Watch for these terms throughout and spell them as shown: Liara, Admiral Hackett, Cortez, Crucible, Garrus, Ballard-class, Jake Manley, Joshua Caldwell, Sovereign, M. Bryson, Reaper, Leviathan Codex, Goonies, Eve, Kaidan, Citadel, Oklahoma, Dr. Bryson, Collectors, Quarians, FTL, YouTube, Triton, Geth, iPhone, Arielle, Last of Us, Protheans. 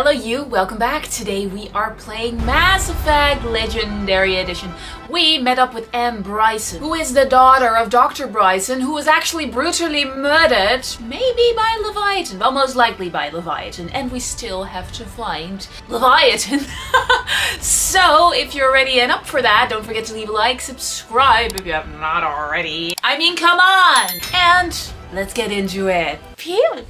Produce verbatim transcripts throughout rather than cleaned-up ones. Hello you, welcome back. Today we are playing Mass Effect Legendary Edition. We met up with M. Bryson, who is the daughter of Doctor Bryson, who was actually brutally murdered, maybe by Leviathan, well most likely by Leviathan, and we still have to find Leviathan. So if you're ready and up for that, don't forget to leave a like, subscribe if you have not already. I mean, come on! And let's get into it. Phew!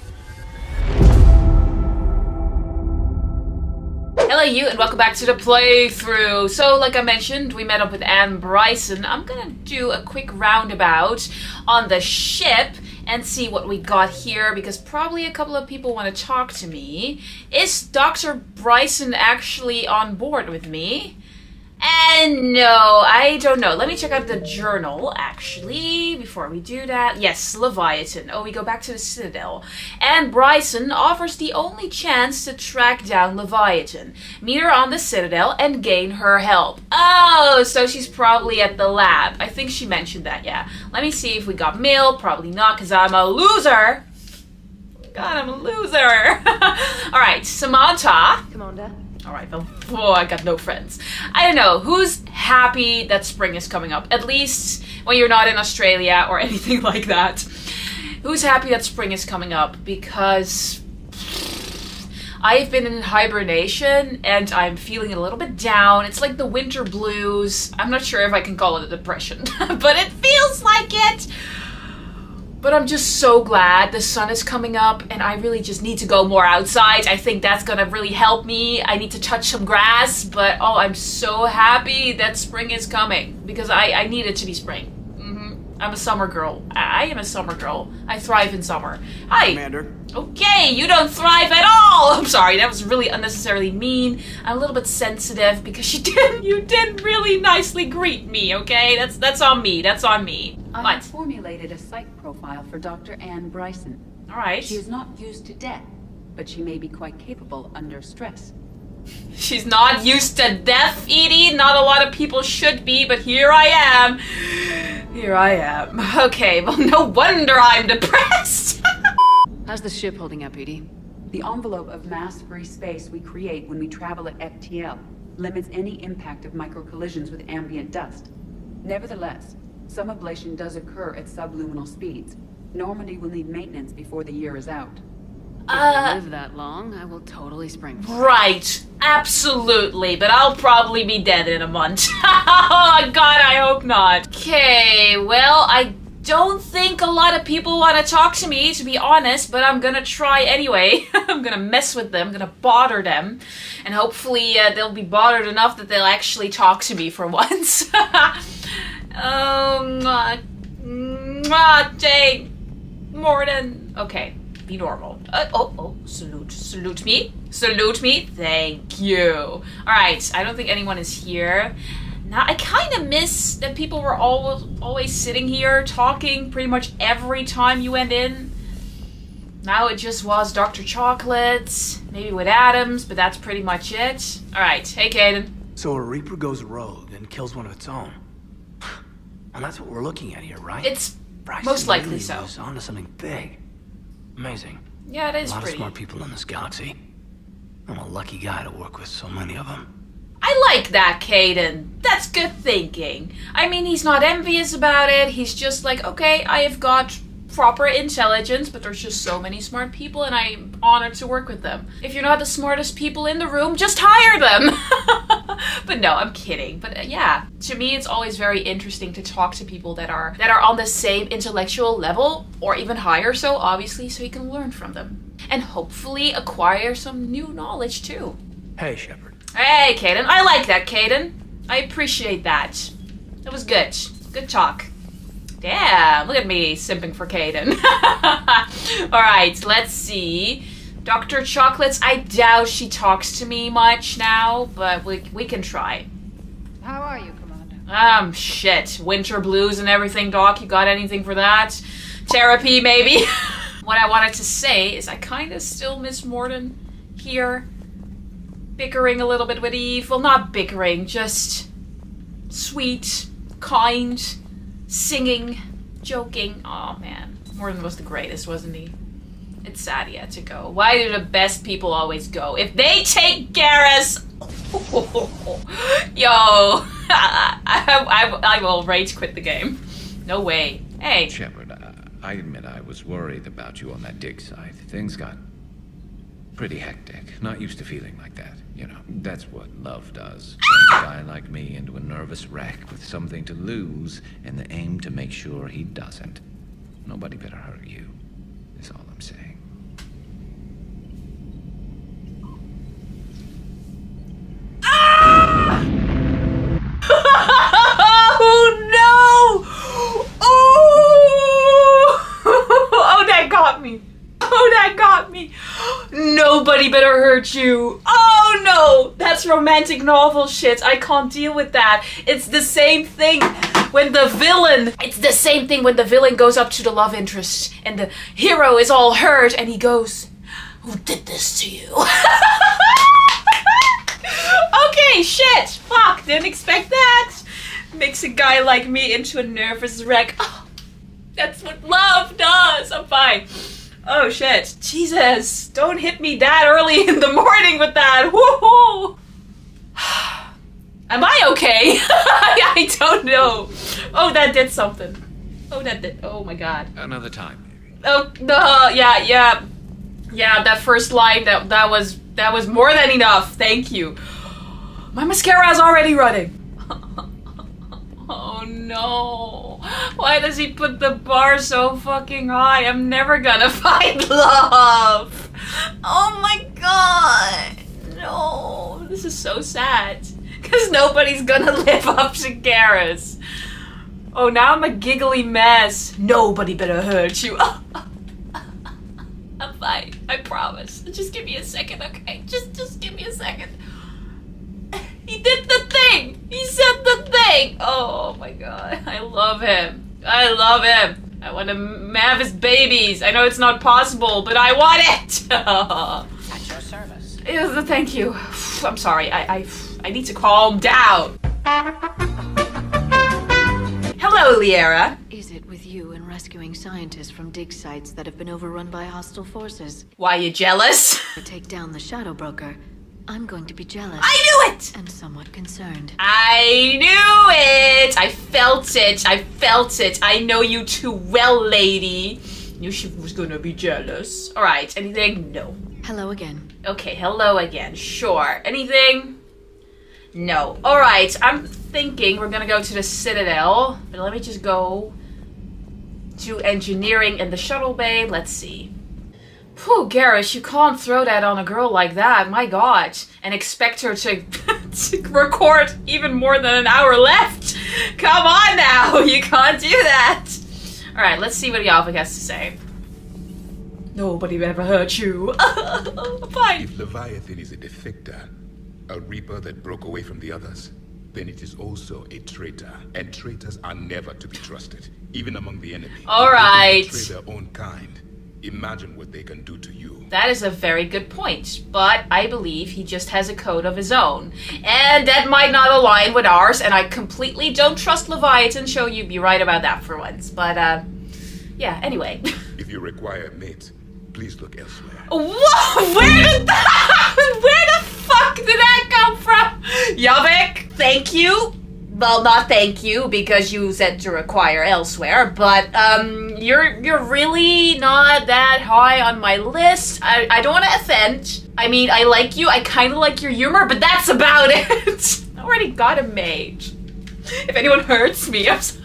Hello you and welcome back to the playthrough. So like I mentioned, we met up with Anne Bryson. I'm gonna do a quick roundabout on the ship and see what we got here, because probably a couple of people want to talk to me. Is Doctor Bryson actually on board with me? And no, I don't know. Let me check out the journal, actually, before we do that. Yes, Leviathan. Oh, we go back to the Citadel. And Bryson offers the only chance to track down Leviathan. Meet her on the Citadel and gain her help. Oh, so she's probably at the lab. I think she mentioned that, yeah. Let me see if we got mail. Probably not, because I'm a loser. God, I'm a loser. All right, Samantha. Commander. Alright, well, oh, I got no friends. I don't know, who's happy that spring is coming up? At least when you're not in Australia or anything like that. Who's happy that spring is coming up? Because I've been in hibernation and I'm feeling a little bit down. It's like the winter blues. I'm not sure if I can call it a depression, but it feels like it. But I'm just so glad the sun is coming up and I really just need to go more outside. I think that's gonna really help me. I need to touch some grass, but oh, I'm so happy that spring is coming because I, I need it to be spring. Mm-hmm. I'm a summer girl. I, I am a summer girl. I thrive in summer. Hi. Commander. Okay, you don't thrive at all. I'm sorry, that was really unnecessarily mean. I'm a little bit sensitive because she didn't, you didn't really nicely greet me, okay? That's, that's on me, that's on me. I have formulated a psych profile for Doctor Anne Bryson. All right. She is not used to death, but she may be quite capable under stress. She's not used to death, Edie. Not a lot of people should be, but here I am. Here I am. Okay, well, no wonder I'm depressed. How's the ship holding up, Edie? The envelope of mass-free space we create when we travel at F T L limits any impact of micro-collisions with ambient dust. Nevertheless, some ablation does occur at subluminal speeds. Normandy will need maintenance before the year is out. If I uh, live that long, I will totally spring. Right, absolutely, but I'll probably be dead in a month. Oh God, I hope not. Okay, well, I don't think a lot of people want to talk to me, to be honest, but I'm gonna try anyway. I'm gonna mess with them, I'm gonna bother them, and hopefully uh, they'll be bothered enough that they'll actually talk to me for once. Um, uh, dang, Mordin. Okay, be normal. Uh, oh, oh, salute, salute me, salute me. Thank you. All right, I don't think anyone is here. Now, I kind of miss that people were always always sitting here talking pretty much every time you went in. Now it just was Doctor Chocolates, maybe with Adams, but that's pretty much it. All right, hey, Kaidan. So a Reaper goes rogue and kills one of its own. And that's what we're looking at here, right? It's Bryson most likely really so. On to something big, amazing. Yeah, it is. A lot pretty. Of smart people in this galaxy. I'm a lucky guy to work with so many of them. I like that, Kaidan. That's good thinking. I mean, he's not envious about it. He's just like, okay, I have got proper intelligence, but there's just so many smart people, and I'm honored to work with them. If you're not the smartest people in the room, just hire them. But no, I'm kidding. But uh, yeah, to me, it's always very interesting to talk to people that are that are on the same intellectual level or even higher, so obviously, so you can learn from them and hopefully acquire some new knowledge too. Hey, Shepard. Hey, Kaidan. I like that, Kaidan. I appreciate that. That was good. Good talk. Damn, look at me simping for Kaidan. All right, let's see. Doctor Chocolates, I doubt she talks to me much now, but we, we can try. How are you, Commander? Um, shit. Winter blues and everything, Doc. You got anything for that? Therapy, maybe? What I wanted to say is I kind of still miss Mordin here. Bickering a little bit with Eve. Well, not bickering, just sweet, kind, singing, joking. Aw, man. Mordin was the greatest, wasn't he? It's sad he had to go. Why do the best people always go? If they take Garrus, yo, I, I, I will rage quit the game. No way. Hey. Shepard, I, I admit I was worried about you on that dig site. Things got pretty hectic. Not used to feeling like that. You know, that's what love does. Turns a guy like me into a nervous wreck with something to lose and the aim to make sure he doesn't. Nobody better hurt you, is all I'm saying. Ah! Oh no! Oh! Oh, that got me. Oh, that got me. Nobody better hurt you. Oh no! That's romantic novel shit. I can't deal with that. It's the same thing. When the villain, it's the same thing when the villain goes up to the love interest and the hero is all hurt and he goes, who did this to you? Okay, shit, fuck, didn't expect that. Makes a guy like me into a nervous wreck. Oh, that's what love does, I'm fine. Oh shit, Jesus, don't hit me that early in the morning with that, woohoo. Am I okay? I don't know. Oh, that did something. Oh, that did. Oh my God. Another time, maybe. Oh no! Yeah, yeah, yeah. That first line. That that was that was more than enough. Thank you. My mascara is already running. Oh no! Why does he put the bar so fucking high? I'm never gonna find love. Oh my God! No, this is so sad. Because nobody's gonna live up to Garrus. Oh, now I'm a giggly mess. Nobody better hurt you. Oh, oh, oh, oh. I'm fine. I promise. Just give me a second, okay? Just, just give me a second. He did the thing. He said the thing. Oh my God. I love him. I love him. I want to have his babies. I know it's not possible, but I want it. At your service. Yeah, thank you. I'm sorry. I... I I need to calm down. Hello, Liara. Is it with you and rescuing scientists from dig sites that have been overrun by hostile forces? Why, you jealous? To take down the Shadow Broker, I'm going to be jealous. I knew it! And somewhat concerned. I knew it! I felt it, I felt it. I know you too well, lady. Knew she was gonna be jealous. All right, anything? No. Hello again. Okay, hello again, sure. Anything? No. Alright, I'm thinking we're gonna go to the Citadel. But let me just go to engineering in the shuttle bay. Let's see. Phew, Garrus, you can't throw that on a girl like that, my God. And expect her to, to record even more than an hour left. Come on now, you can't do that. Alright, let's see what Javik has to say. Nobody ever hurt you. Fine. If Leviathan is a defector, a Reaper that broke away from the others, then it is also a traitor, and traitors are never to be trusted, even among the enemy. All right. If they betray their own kind, imagine what they can do to you. That is a very good point, but I believe he just has a code of his own, and that might not align with ours. And I completely don't trust Leviathan. So you'd be right about that for once. But uh, yeah. Anyway. If you require a mate, please look elsewhere. Whoa! Where did that? Where the fuck did that come from? Javik, thank you. Well, not thank you because you said to require elsewhere, but um, you're you're really not that high on my list. I I don't want to offend. I mean, I like you. I kind of like your humor, but that's about it. I already got a mage. If anyone hurts me, I'm sorry.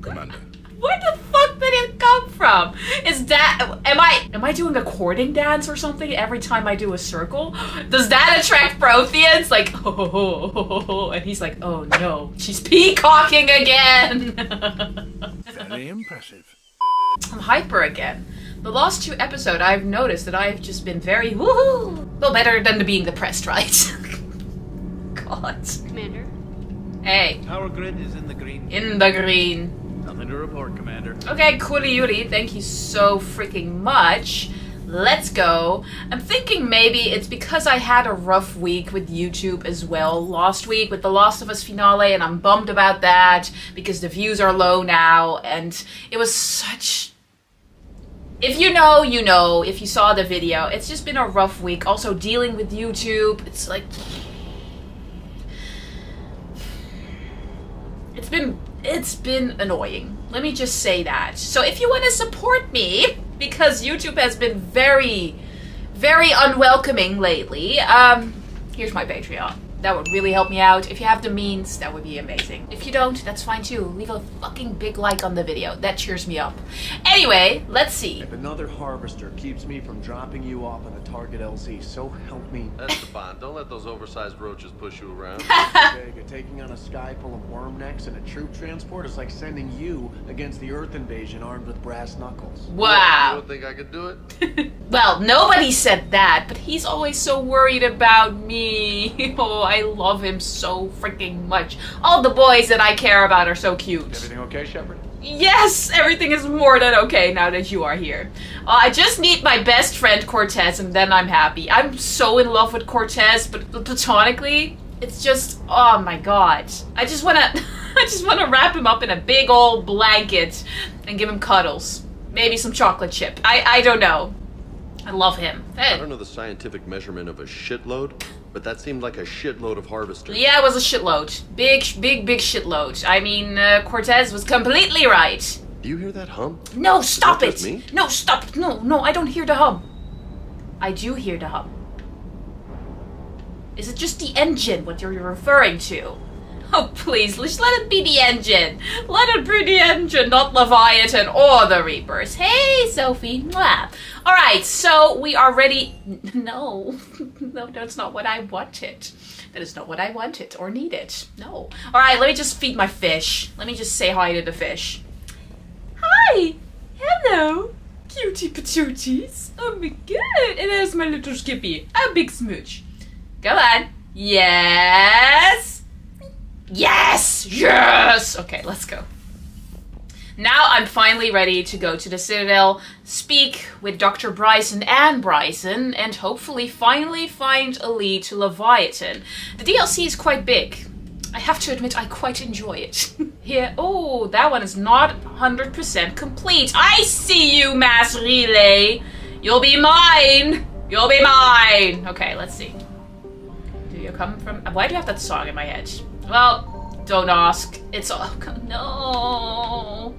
Commander. Where the fuck did it come from? Is that, am I, am I doing a courting dance or something every time I do a circle? Does that attract Protheans? Like, oh, oh, oh, oh, oh. And he's like, oh no, she's peacocking again. Very impressive. I'm hyper again. The last two episodes, I've noticed that I've just been very woohoo. Well, better than the being depressed, right? God. Commander. Hey. Power grid is in the green. In the green. Nothing to report, Commander. Okay, Kuriyuri, thank you so freaking much. Let's go. I'm thinking maybe it's because I had a rough week with YouTube as well last week with the Last of Us finale, and I'm bummed about that because the views are low now, and it was such... If you know, you know. If you saw the video, it's just been a rough week. Also dealing with YouTube, it's like... It's been, it's been annoying. Let me just say that. So if you want to support me, because YouTube has been very, very unwelcoming lately, um, here's my Patreon. That would really help me out. If you have the means, that would be amazing. If you don't, that's fine too. Leave a fucking big like on the video. That cheers me up. Anyway, let's see. If another harvester keeps me from dropping you off on a target L Z, so help me. That's the bond. Don't let those oversized roaches push you around. Taking on a sky full of worm necks and a troop transport is like sending you against the Earth invasion armed with brass knuckles. Wow. You don't think I could do it? Well, nobody said that, but he's always so worried about me. Oh, I love him so freaking much. All the boys that I care about are so cute. Everything okay, Shepard? Yes, everything is more than okay now that you are here. Uh, I just need my best friend Cortez and then I'm happy. I'm so in love with Cortez, but platonically, it's just, oh my god. I just wanna, I just wanna wrap him up in a big old blanket and give him cuddles. Maybe some chocolate chip. I, I don't know. I love him. Hey. I don't know the scientific measurement of a shitload, but that seemed like a shitload of harvesters. Yeah, it was a shitload. Big, big, big shitload. I mean, uh, Cortez was completely right. Do you hear that hum? No, stop it! Me? No, stop it! No, no, I don't hear the hum. I do hear the hum. Is it just the engine, what you're referring to? Oh, please, let's let it be the engine. Let it be the engine, not Leviathan or the Reapers. Hey, Sophie. Mwah. All right, so we are ready. No, no, that's not what I wanted. That is not what I wanted or needed. No. All right, let me just feed my fish. Let me just say hi to the fish. Hi. Hello. Cutie patooties. Oh, my God. And there's my little Skippy. A big smooch. Come on. Yes. Yes! Yes! Okay, let's go. Now I'm finally ready to go to the Citadel, speak with Doctor Bryson and Bryson, and hopefully finally find a lead to Leviathan. The D L C is quite big. I have to admit, I quite enjoy it. Here, oh, that one is not one hundred percent complete. I see you, Mass Relay! You'll be mine! You'll be mine! Okay, let's see. Do you come from... Why do you have that song in my head? Well, don't ask. It's all... No.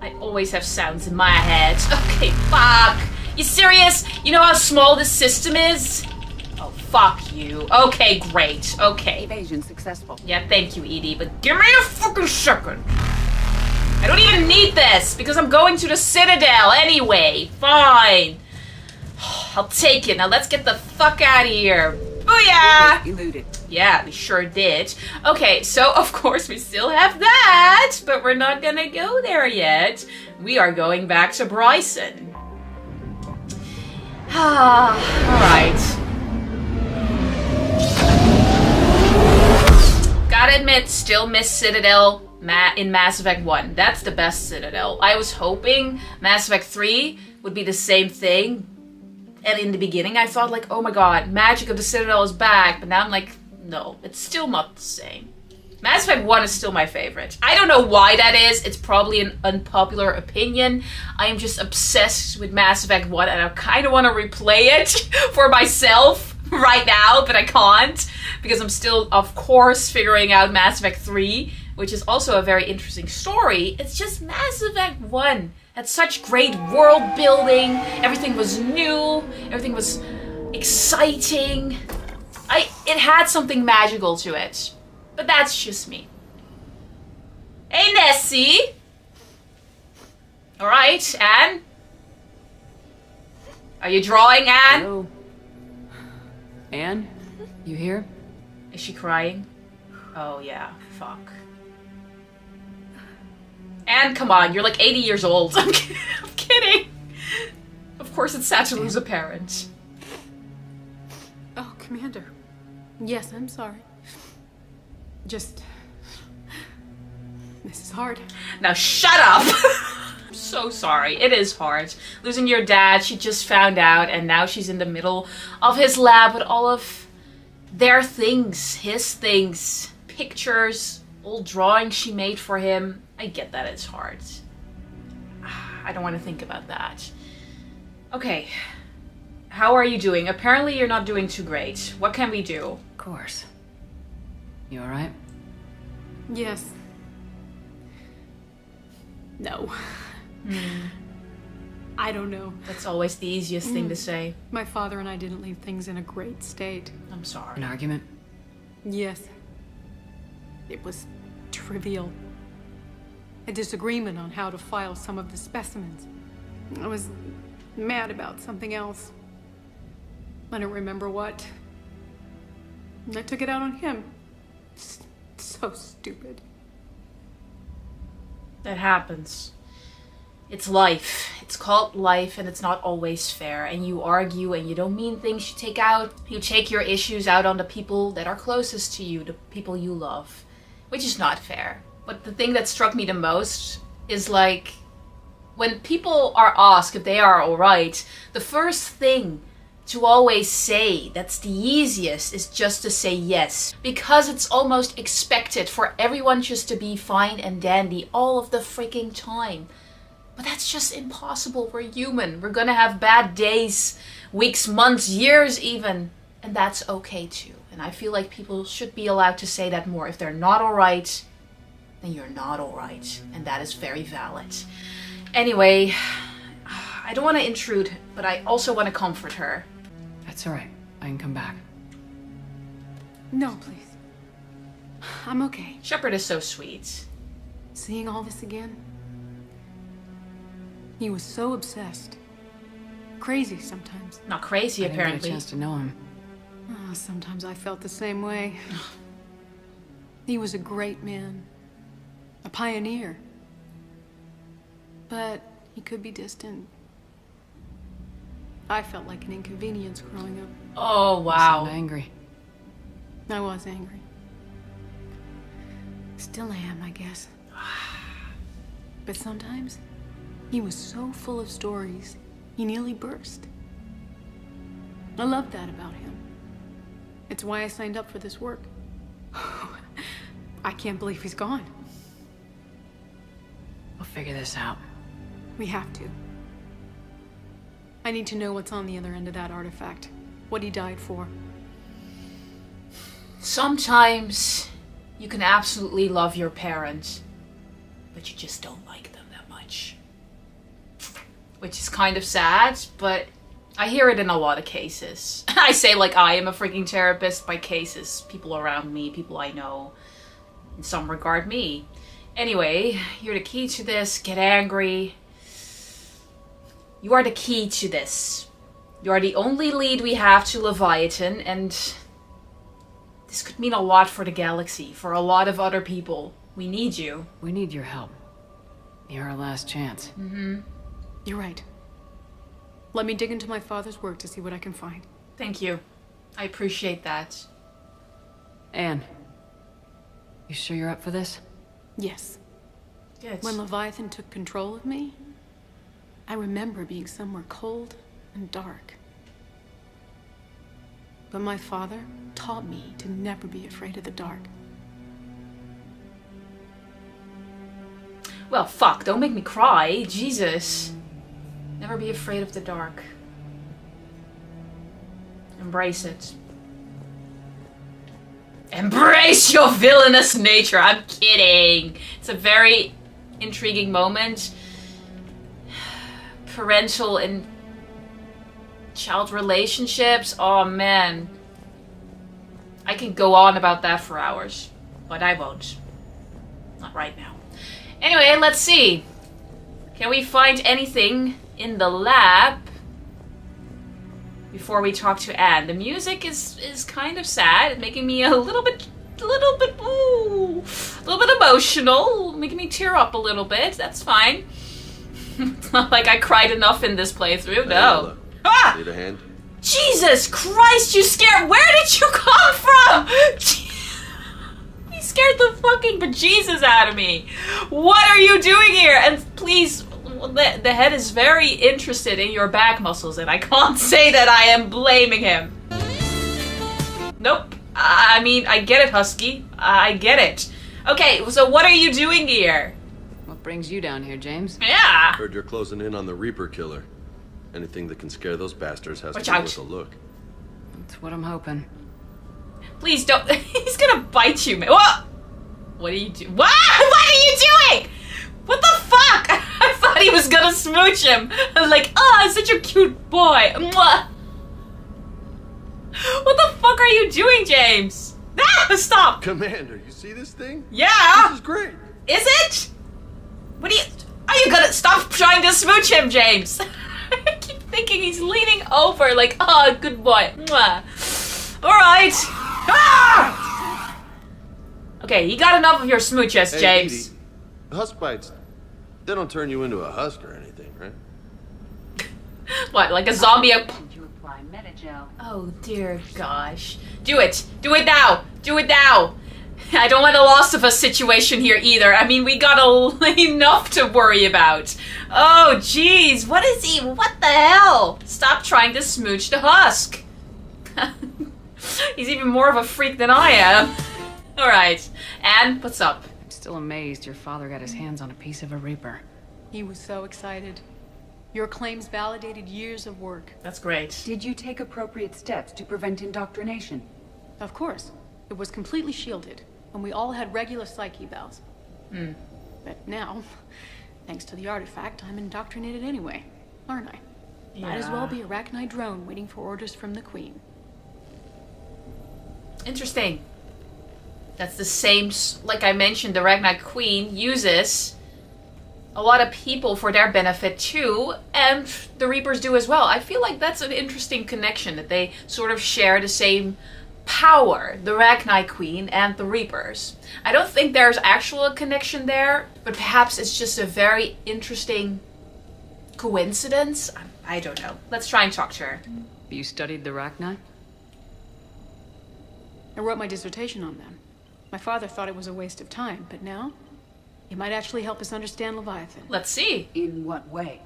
I always have sounds in my head. Okay, fuck. You serious? You know how small this system is? Oh, fuck you. Okay, great. Okay. Evasion successful. Yeah, thank you, Edie, but give me a fucking second. I don't even need this because I'm going to the Citadel anyway. Fine. I'll take it. Now let's get the fuck out of here. Booyah! Eluded. Yeah, we sure did. Okay, so of course we still have that, but we're not gonna go there yet. We are going back to Bryson. Ah, alright. Gotta admit, still miss Citadel Ma in Mass Effect one. That's the best Citadel. I was hoping Mass Effect three would be the same thing. And in the beginning, I thought like, oh my god, magic of the Citadel is back. But now I'm like, no, it's still not the same. Mass Effect one is still my favorite. I don't know why that is. It's probably an unpopular opinion. I am just obsessed with Mass Effect one and I kind of want to replay it for myself right now. But I can't because I'm still, of course, figuring out Mass Effect three, which is also a very interesting story. It's just Mass Effect one. Had such great world building, everything was new, everything was exciting. I, it had something magical to it, but that's just me. Hey Nessie! All right, Anne? Are you drawing, Anne? Hello. Anne? You here? Is she crying? Oh yeah, fuck. And come on, you're like eighty years old. I'm, kid I'm kidding. Of course it's sad to lose a parent. Oh, Commander. Yes, I'm sorry. Just... This is hard. Now shut up! I'm so sorry. It is hard. Losing your dad, she just found out, and now she's in the middle of his lab with all of their things, his things, pictures, old drawings she made for him. I get that it's hard. I don't want to think about that. Okay. How are you doing? Apparently you're not doing too great. What can we do? Of course. You alright? Yes. No. Mm. I don't know. That's always the easiest mm. thing to say. My father and I didn't leave things in a great state. I'm sorry. An argument? Yes. It was trivial. A disagreement on how to file some of the specimens. I was mad about something else. I don't remember what. And I took it out on him. It's so stupid. That happens. It's life. It's called life, and it's not always fair. And you argue, and you don't mean things you take out. You take your issues out on the people that are closest to you, the people you love, which is not fair. But the thing that struck me the most is, like, when people are asked if they are alright, the first thing to always say, that's the easiest, is just to say yes. Because it's almost expected for everyone just to be fine and dandy all of the freaking time. But that's just impossible. We're human. We're gonna have bad days, weeks, months, years even. And that's okay too. And I feel like people should be allowed to say that more. If they're not alright, then you're not alright. And that is very valid. Anyway, I don't want to intrude, but I also want to comfort her. That's alright. I can come back. No, please. I'm okay. Shepard is so sweet. Seeing all this again? He was so obsessed. Crazy sometimes. Not crazy, apparently. I didn't get a chance to know him. Oh, sometimes I felt the same way. He was a great man. A pioneer. But he could be distant. I felt like an inconvenience growing up. Oh, wow. You sound angry. I was angry. Still am, I guess. But sometimes... he was so full of stories, he nearly burst. I love that about him. It's why I signed up for this work. I can't believe he's gone. We'll figure this out. We have to. I need to know what's on the other end of that artifact. What he died for. Sometimes you can absolutely love your parents, but you just don't like them that much. Which is kind of sad, but I hear it in a lot of cases. I say, like, I am a freaking therapist by cases. People around me, people I know, in some regard me. Anyway, you're the key to this. Get angry. You are the key to this. You are the only lead we have to Leviathan, and this could mean a lot for the galaxy, for a lot of other people. We need you. We need your help. You're our last chance. Mm-hmm. You're right. Let me dig into my father's work to see what I can find. Thank you. I appreciate that. Anne, you sure you're up for this? Yes. Good. When Leviathan took control of me, I remember being somewhere cold and dark. But my father taught me to never be afraid of the dark. Well, fuck, don't make me cry. Jesus. Never be afraid of the dark. Embrace it. Embrace your villainous nature! I'm kidding! It's a very intriguing moment. Parental and child relationships? Oh man. I can go on about that for hours. But I won't. Not right now. Anyway, let's see. Can we find anything in the lab before we talk to Anne? The music is is kind of sad, making me a little bit, a little bit, ooh, a little bit emotional, making me tear up a little bit. That's fine. It's not like I cried enough in this playthrough. No. Ah! Need a hand? Jesus Christ! You scared? Where did you come from? He scared the fucking bejesus out of me. What are you doing here? And please. The, the head is very interested in your back muscles, and I can't say that I am blaming him. Nope. I mean, I get it, Husky. I get it. Okay, so what are you doing here? What What brings you down here, James? Yeah! Heard you're closing in on the Reaper killer. Anything that can scare those bastards has Watch to out. Be worth a look. That's what I'm hoping. Please don't. He's gonna bite you, man. What? What are you do? What? What are you doing? What the fuck? I thought he was gonna smooch him. I was like, oh, such a cute boy. Mwah. What the fuck are you doing, James? Ah, stop. Commander, you see this thing? Yeah. This is great. Is it? What are you? Are you gonna stop trying to smooch him, James? I keep thinking he's leaning over, like, oh, good boy. Mwah. All right. Ah! Okay, you got enough of your smooches, hey, James. Edie, husk bites, they don't turn you into a husk or anything, right? What, like a zombie? Up oh dear gosh. Do it. Do it now. Do it now. I don't want a Last of Us situation here either. I mean, we got a, enough to worry about. Oh, jeez. What is he? What the hell? Stop trying to smooch the husk. He's even more of a freak than I am. All right. Anne, what's up? I'm still amazed your father got his hands on a piece of a Reaper. He was so excited. Your claims validated years of work. That's great. Did you take appropriate steps to prevent indoctrination? Of course. It was completely shielded, and we all had regular psyche valves. Mm. But now, thanks to the artifact, I'm indoctrinated anyway, aren't I? Yeah. Might as well be a Rachni drone waiting for orders from the Queen. Interesting. That's the same, like I mentioned, the Rachni Queen uses a lot of people for their benefit too, and the Reapers do as well. I feel like that's an interesting connection, that they sort of share the same power, the Rachni Queen and the Reapers. I don't think there's actual connection there, but perhaps it's just a very interesting coincidence. I don't know. Let's try and talk to her. You studied the Rachni? I wrote my dissertation on them. My father thought it was a waste of time, but now it might actually help us understand Leviathan. Let's see. In what way?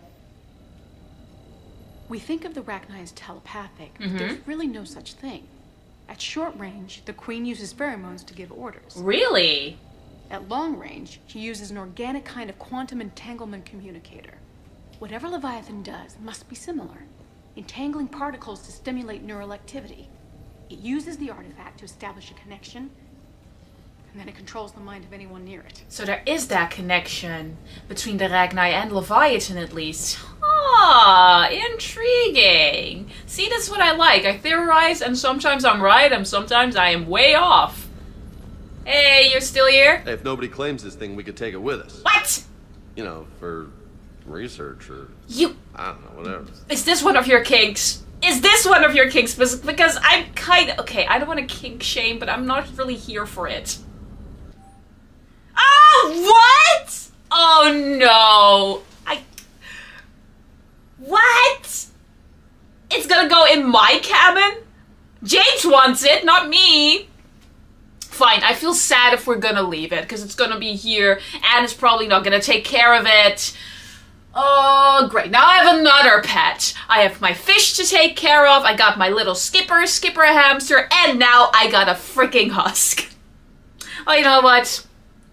We think of the Rachni as telepathic, mm-hmm. but there's really no such thing. At short range, the Queen uses pheromones to give orders. Really? At long range, she uses an organic kind of quantum entanglement communicator. Whatever Leviathan does must be similar, entangling particles to stimulate neural activity. It uses the artifact to establish a connection, and then it controls the mind of anyone near it. So there is that connection between the Rachni and Leviathan, at least. Ah, intriguing. See, that's what I like. I theorize, and sometimes I'm right, and sometimes I am way off. Hey, you're still here? Hey, if nobody claims this thing, we could take it with us. What? You know, for research or... You... I don't know, whatever. Is this one of your kinks? Is this one of your kinks? Because I'm kind of... Okay, I don't want to kink shame, but I'm not really here for it. Oh, what? Oh, no. I... What? It's gonna go in my cabin? James wants it, not me. Fine, I feel sad if we're gonna leave it, because it's gonna be here, and it's probably not gonna take care of it. Oh, great. Now I have another pet. I have my fish to take care of. I got my little skipper, skipper hamster, and now I got a freaking husk. Oh, you know what?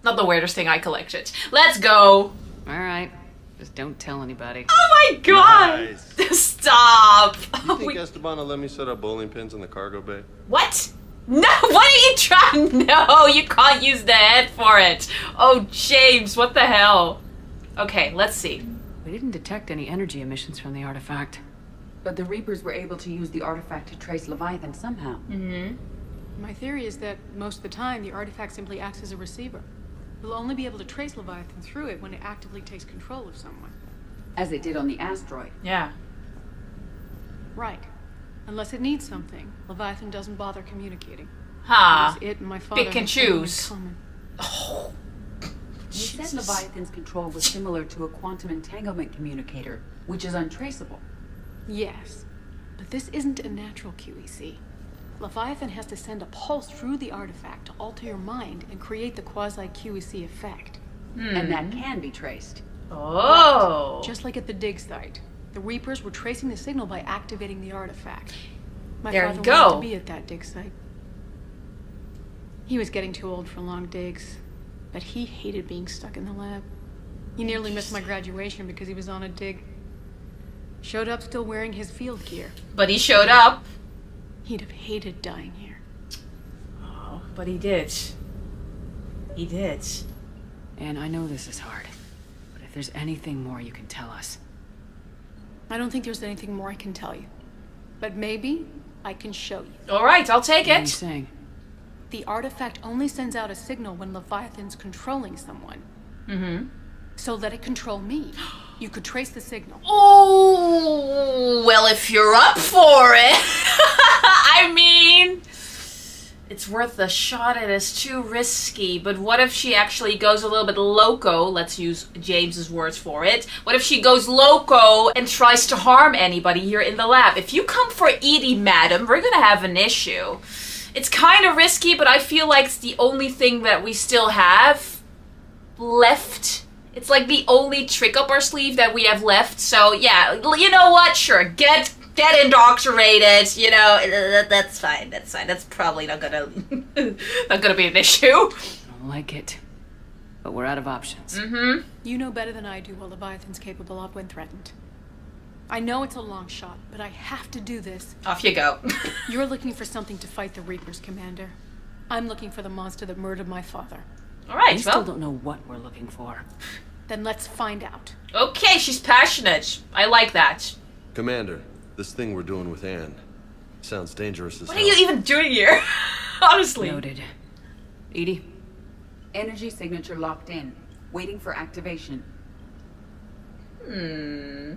Not the weirdest thing I collected. Let's go. All right. Just don't tell anybody. Oh my god! Nice. Stop! You think we... Esteban will let me set up bowling pins in the cargo bay? What? No, what are you trying? No, you can't use the head for it. Oh, James, what the hell? Okay, let's see. We didn't detect any energy emissions from the artifact. But the Reapers were able to use the artifact to trace Leviathan somehow. Mm-hmm. My theory is that most of the time the artifact simply acts as a receiver. We'll only be able to trace Leviathan through it when it actively takes control of someone. As it did on the asteroid. Yeah. Right. Unless it needs something, Leviathan doesn't bother communicating. Ha! Huh. It and my father pick and choose. Oh. You said Leviathan's control was similar to a quantum entanglement communicator, which is untraceable. Yes, but this isn't a natural Q E C. Leviathan has to send a pulse through the artifact to alter your mind and create the quasi-Q E C effect. Hmm. And that can be traced. Oh! Right. Just like at the dig site, the Reapers were tracing the signal by activating the artifact. My there father you go. wanted to be at that dig site. He was getting too old for long digs, but he hated being stuck in the lab. He nearly missed my graduation because he was on a dig. Showed up still wearing his field gear. But he showed up. He'd have hated dying here. Oh, but he did. He did. And I know this is hard, but if there's anything more you can tell us. I don't think there's anything more I can tell you. But maybe I can show you. All right, I'll take it. What are you saying? The artifact only sends out a signal when Leviathan's controlling someone. Mm-hmm. So let it control me. You could trace the signal. Oh, well, if you're up for it. I mean, it's worth a shot. It is too risky. But what if she actually goes a little bit loco? Let's use James's words for it. What if she goes loco and tries to harm anybody here in the lab? If you come for Edie, madam, we're going to have an issue. It's kind of risky, but I feel like it's the only thing that we still have left. It's like the only trick up our sleeve that we have left. So yeah, you know what? Sure, get get indoctrinated. You know, that's fine. That's fine. That's probably not gonna not gonna be an issue. I don't like it, but we're out of options. Mm-hmm. You know better than I do what Leviathan's capable of when threatened. I know it's a long shot, but I have to do this. Off you go. You're looking for something to fight the Reapers, Commander. I'm looking for the monster that murdered my father. All right, we well. still don't know what we're looking for. Then let's find out. Okay, she's passionate. I like that. Commander, this thing we're doing with Anne sounds dangerous as hell. What are you even doing here? Honestly. Noted. Edie? Energy signature locked in. Waiting for activation. Hmm...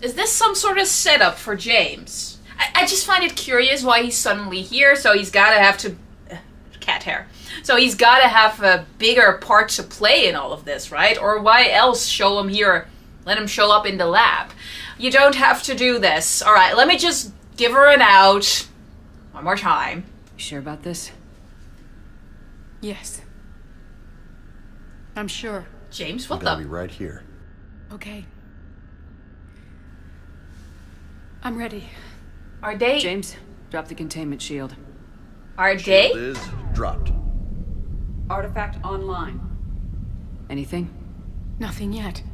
Is this some sort of setup for James? I, I just find it curious why he's suddenly here, so he's gotta have to... Uh, cat hair. So he's gotta have a bigger part to play in all of this, right? Or why else show him here, let him show up in the lab? You don't have to do this. Alright, let me just give her an out. One more time. You sure about this? Yes. I'm sure. James, what the... I'll be right here. Okay. I'm ready. Are they... James, drop the containment shield. Are they... Shield is dropped. Artifact online. Anything? Nothing yet.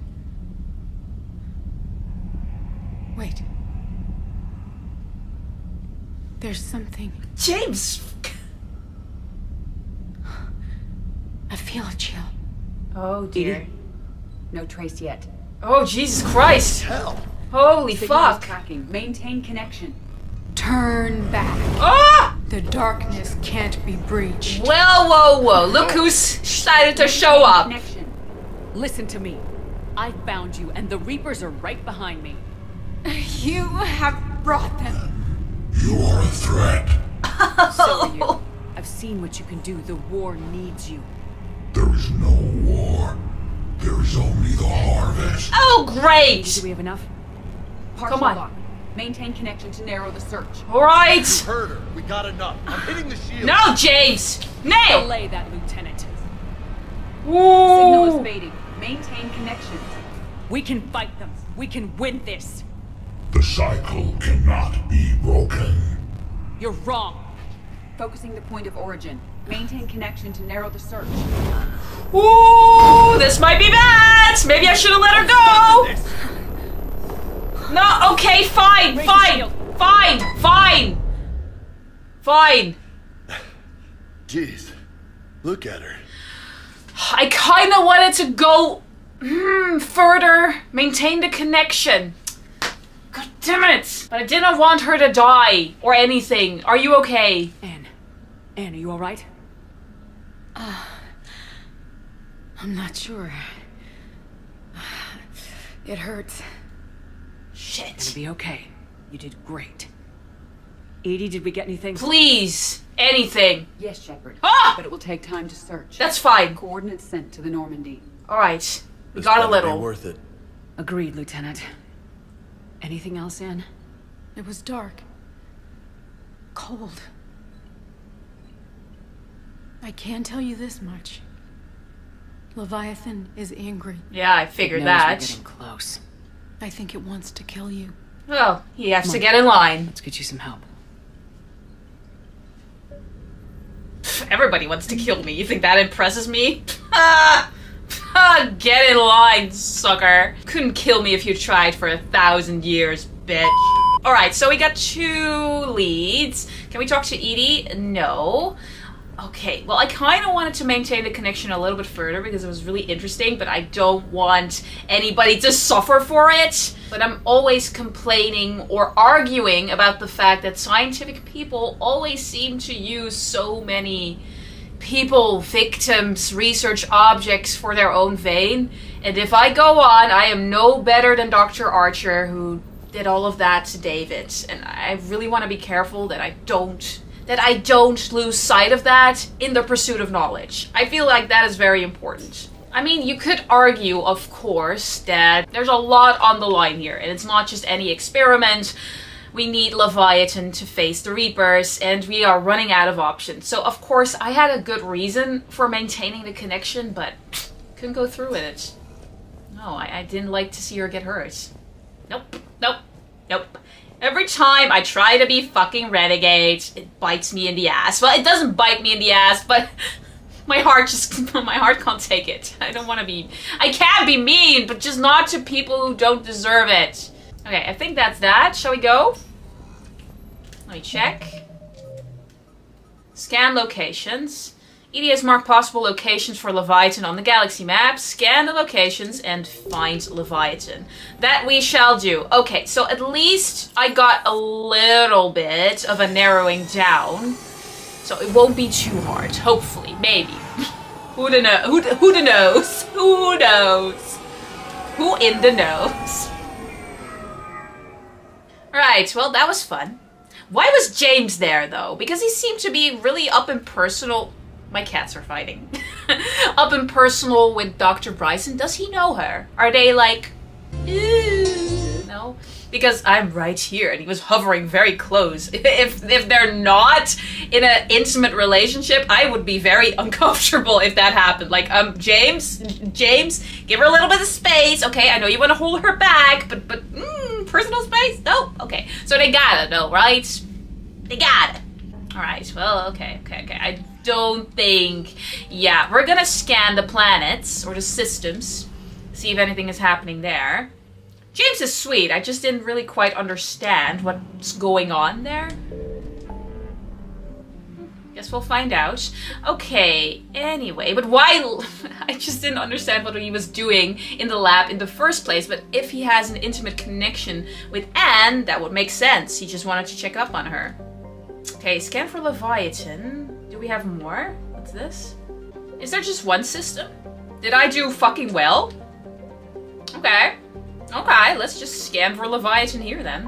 Wait. There's something... James! I feel a chill. Oh, dear. Edie? No trace yet. Oh, Jesus Christ! Hell! Holy fuck! Tracking. Maintain connection. Turn back. Ah! The darkness can't be breached. Well, whoa, whoa. Look who's decided to show up. Connection. Listen to me. I found you, and the Reapers are right behind me. You have brought them. You are a threat. So are you. I've seen what you can do. The war needs you. There is no war. There is only the harvest. Oh, great! Do we have enough? Partial Come on. Lock. Maintain connection to narrow the search. All right. You've heard her. We got enough. I'm hitting the shield. No, James. Nail. Delay that, Lieutenant. Whoa. Signal is fading. Maintain connection. We can fight them. We can win this. The cycle cannot be broken. You're wrong. Focusing the point of origin. Maintain connection to narrow the search. Ooh, this might be bad. Maybe I should have let her go. No, okay, fine, fine, fine, fine, fine. Jeez, look at her. I kind of wanted to go mm, further, maintain the connection. God damn it. But I didn't want her to die or anything. Are you okay? Anne, Anne, are you all right? Uh, I'm not sure. It hurts. Shit. It's gonna be okay. You did great. Edie, did we get anything? Please! Anything! Yes, Shepard. Ah! But it will take time to search. That's fine. Coordinates sent to the Normandy. Alright. We this got a little. Be worth it. Agreed, Lieutenant. Anything else, Anne? It was dark. Cold. I can tell you this much. Leviathan is angry. Yeah, I figured it knows that. We're getting close. I think it wants to kill you. Well, he has to get in line. Let's get you some help. Everybody wants to kill me. You think that impresses me? Ha! Get in line, sucker. Couldn't kill me if you tried for a thousand years, bitch. Alright, so we got two leads. Can we talk to Edie? No. Okay, well, I kind of wanted to maintain the connection a little bit further because it was really interesting, but I don't want anybody to suffer for it. But I'm always complaining or arguing about the fact that scientific people always seem to use so many people, victims, research objects for their own vein. And if I go on, I am no better than Doctor Archer, who did all of that to David. And I really want to be careful that I don't... that I don't lose sight of that in the pursuit of knowledge. I feel like that is very important. I mean, you could argue, of course, that there's a lot on the line here, and it's not just any experiment. We need Leviathan to face the Reapers, and we are running out of options. So, of course, I had a good reason for maintaining the connection, but couldn't go through with it. No, I, I didn't like to see her get hurt. Nope, nope, nope. Every time I try to be fucking renegade, it bites me in the ass. Well, it doesn't bite me in the ass, but my heart just, my heart can't take it. I don't want to be, I can be mean, but just not to people who don't deserve it. Okay, I think that's that. Shall we go? Let me check. Scan locations. Edie has marked possible locations for Leviathan on the galaxy map. Scan the locations and find Leviathan. That we shall do. Okay, so at least I got a little bit of a narrowing down. So it won't be too hard. Hopefully. Maybe. Who the know? Who, who the knows? Who knows? Who in the knows? Alright, well that was fun. Why was James there though? Because he seemed to be really up and personal... My cats are fighting. Up and personal with Doctor Bryson. Does he know her? Are they like, ooh, no? Because I'm right here and he was hovering very close. If, if they're not in an intimate relationship, I would be very uncomfortable if that happened. Like, um, James, James, give her a little bit of space. Okay, I know you want to hold her back, but, but, mm, personal space? Nope. Okay, so they gotta know, right? They gotta. All right, well, okay, okay, okay. I don't think, yeah, we're gonna scan the planets or the systems, see if anything is happening there. James is sweet, I just didn't really quite understand what's going on there. Guess we'll find out. Okay, anyway, but why, I just didn't understand what he was doing in the lab in the first place, but if he has an intimate connection with Anne, that would make sense. He just wanted to check up on her. Okay, scan for Leviathan. Do we have more? What's this? Is there just one system? Did I do fucking well? Okay. Okay, let's just scan for Leviathan here then.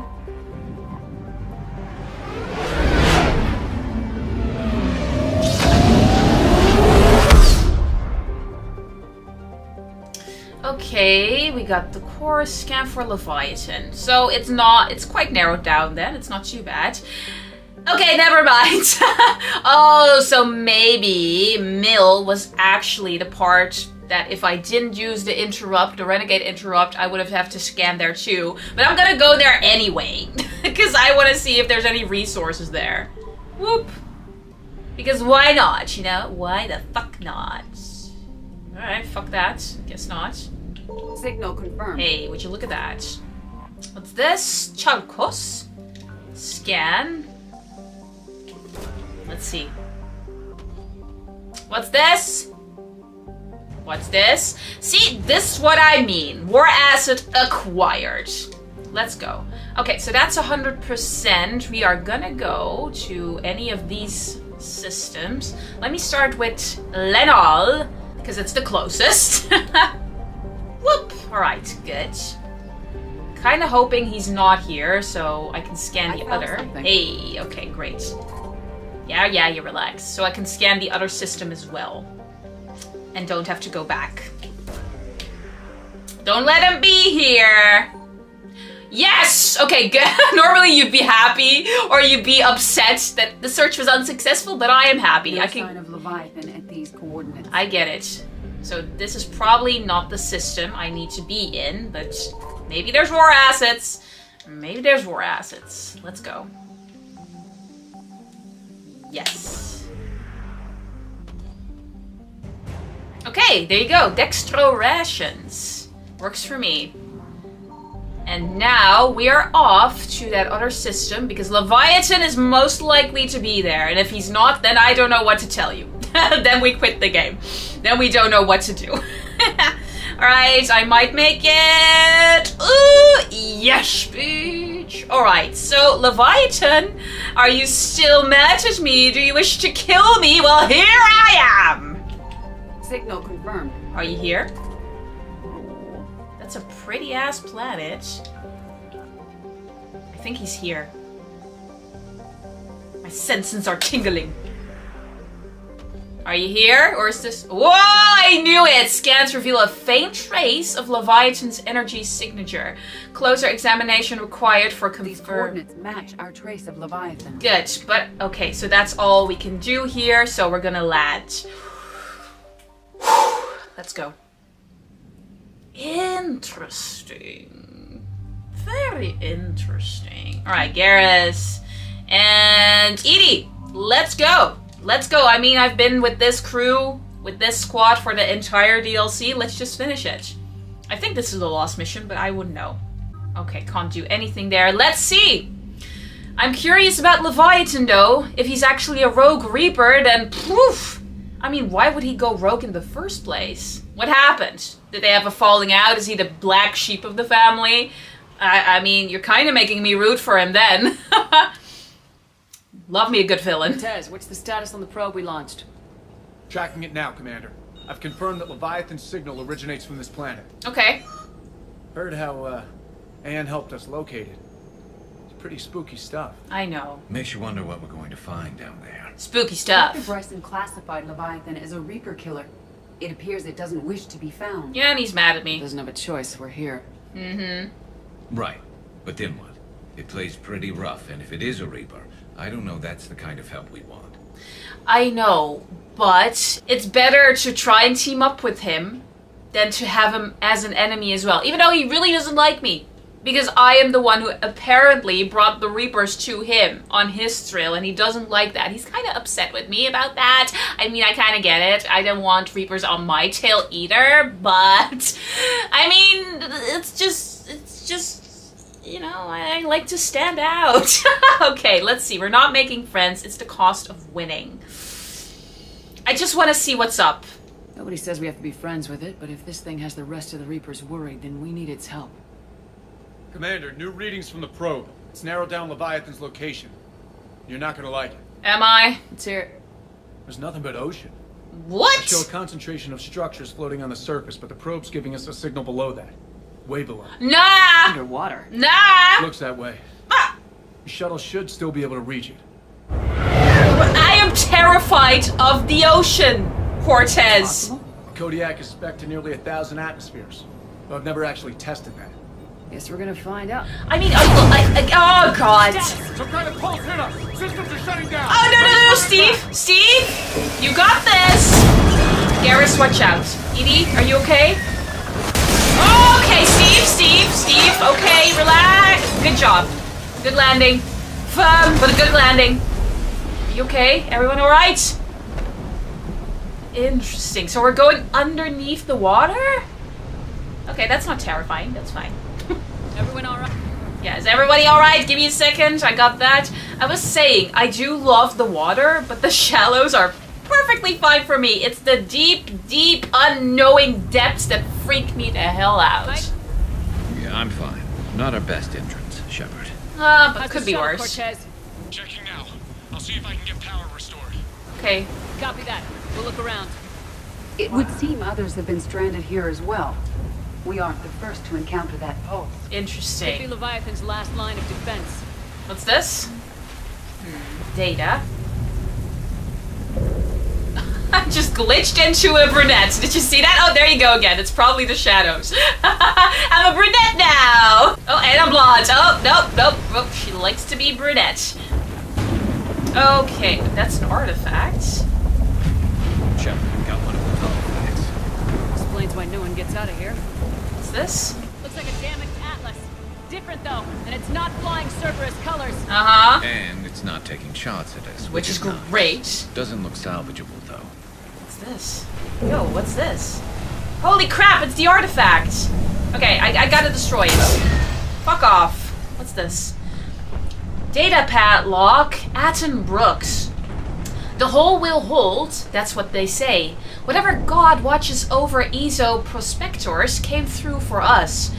Okay, we got the core scan for Leviathan. So it's not, it's quite narrowed down then. It's not too bad. Okay, never mind. Oh, so maybe Mill was actually the part that if I didn't use the interrupt, the renegade interrupt, I would have had to scan there too. But I'm gonna go there anyway, because I want to see if there's any resources there. Whoop. Because why not, you know? Why the fuck not? Alright, fuck that. Guess not. Signal confirmed. Hey, would you look at that? What's this? Chalcos. Scan. Let's see. What's this? What's this? See, this is what I mean. War asset acquired. Let's go. Okay, so that's one hundred percent. We are gonna go to any of these systems. Let me start with Lenol, because it's the closest. Whoop. All right, good. Kind of hoping he's not here, so I can scan the other. Hey, okay, great. Yeah, yeah, you relax. So I can scan the other system as well. And don't have to go back. Don't let him be here! Yes! Okay, good. Normally you'd be happy or you'd be upset that the search was unsuccessful, but I am happy. I can... sign of Leviathan at these coordinates. I get it. So this is probably not the system I need to be in, but maybe there's more assets. Maybe there's more assets. Let's go. Yes. Okay, Hey, there you go. Dextro rations. Works for me. And now we are off to that other system because Leviathan is most likely to be there. And if he's not, then I don't know what to tell you. Then we quit the game. Then we don't know what to do. Alright, I might make it. Ooh, yes, bitch. Alright, so Leviathan, are you still mad at me? Do you wish to kill me? Well, here I am. Signal confirmed. Are you here? That's a pretty ass planet. I think he's here. My senses are tingling. Are you here? Or is this... Whoa! I knew it! Scans reveal a faint trace of Leviathan's energy signature. Closer examination required for confirm. These coordinates match our trace of Leviathan. Good, but okay, so that's all we can do here, so we're gonna land. Let's go. Interesting. Very interesting. Alright, Garrus and Edie, let's go. Let's go. I mean, I've been with this crew, with this squad for the entire D L C. Let's just finish it. I think this is a lost mission, but I wouldn't know. Okay, can't do anything there. Let's see. I'm curious about Leviathan, though. If he's actually a rogue Reaper, then poof. I mean, why would he go rogue in the first place? What happened? Did they have a falling out? Is he the black sheep of the family? I, I mean, you're kind of making me root for him then. Love me a good villain. Tez, what's the status on the probe we launched? Tracking it now, Commander. I've confirmed that Leviathan's signal originates from this planet. Okay. Heard how uh, Anne helped us locate it. It's pretty spooky stuff. I know. Makes you wonder what we're going to find down there. Spooky stuff. Doctor Bryson classified Leviathan as a Reaper killer. It appears it doesn't wish to be found. Yeah, and he's mad at me. Doesn't have a choice. We're here. Mm-hmm. Right. But then what? It plays pretty rough, and if it is a Reaper, I don't know that's the kind of help we want. I know, but it's better to try and team up with him than to have him as an enemy as well. Even though he really doesn't like me. Because I am the one who apparently brought the Reapers to him on his trail, and he doesn't like that. He's kind of upset with me about that. I mean, I kind of get it. I don't want Reapers on my tail either, but... I mean, it's just... It's just... You know, I like to stand out. Okay, let's see. We're not making friends. It's the cost of winning. I just want to see what's up. Nobody says we have to be friends with it, but if this thing has the rest of the Reapers worried, then we need its help. Commander, new readings from the probe. It's narrowed down Leviathan's location. You're not gonna like it. Am I? It's here. There's nothing but ocean. What? I show a concentration of structures floating on the surface, but the probe's giving us a signal below that. Way below. Nah! Underwater. Nah! It looks that way. Ah. The shuttle should still be able to reach it. I am terrified of the ocean, Cortez. Kodiak is spec'd to nearly a thousand atmospheres, though I've never actually tested that. Guess we're gonna find out. I mean, oh, I, I, oh God! Some kind of pulse hit us. Systems are shutting down. Oh no, no, no, Steve, Steve, you got this. Garrus, watch out. Edie, are you okay? Oh, okay, Steve, Steve, Steve. Okay, relax. Good job. Good landing. Firm, but a good landing. You okay? Everyone, all right? Interesting. So we're going underneath the water. Okay, that's not terrifying. That's fine. Everyone alright? Yeah, is everybody alright? Give me a second, I got that. I was saying, I do love the water, but the shallows are perfectly fine for me. It's the deep, deep, unknowing depths that freak me the hell out. Yeah, I'm fine. Not our best entrance, Shepard. Ah, uh, but it could be worse. Checking now. I'll see if I can get power restored. Okay. Copy that. We'll look around. It would seem others have been stranded here as well. We aren't the first to encounter that pulse. Interesting. Could be Leviathan's last line of defense. What's this? Hmm. Data. I just glitched into a brunette. Did you see that? Oh, there you go again. It's probably the shadows. I'm a brunette now. Oh, and I'm blonde. Oh, nope, nope. Oh, she likes to be brunette. Okay, that's an artifact. Check. Got one of those artifacts. Explains why no one gets out of here. This? Looks like a damaged Atlas. Different though, and it's not flying Cerberus colors. Uh-huh. And it's not taking shots at us. Which, which is, is great. Nice. Doesn't look salvageable though. What's this? Yo, what's this? Holy crap, it's the artifact! Okay, I, I gotta destroy it. Fuck off. What's this? Data pad lock, Atten Brooks. The whole will hold, that's what they say. Whatever god watches over E S O prospectors came through for us.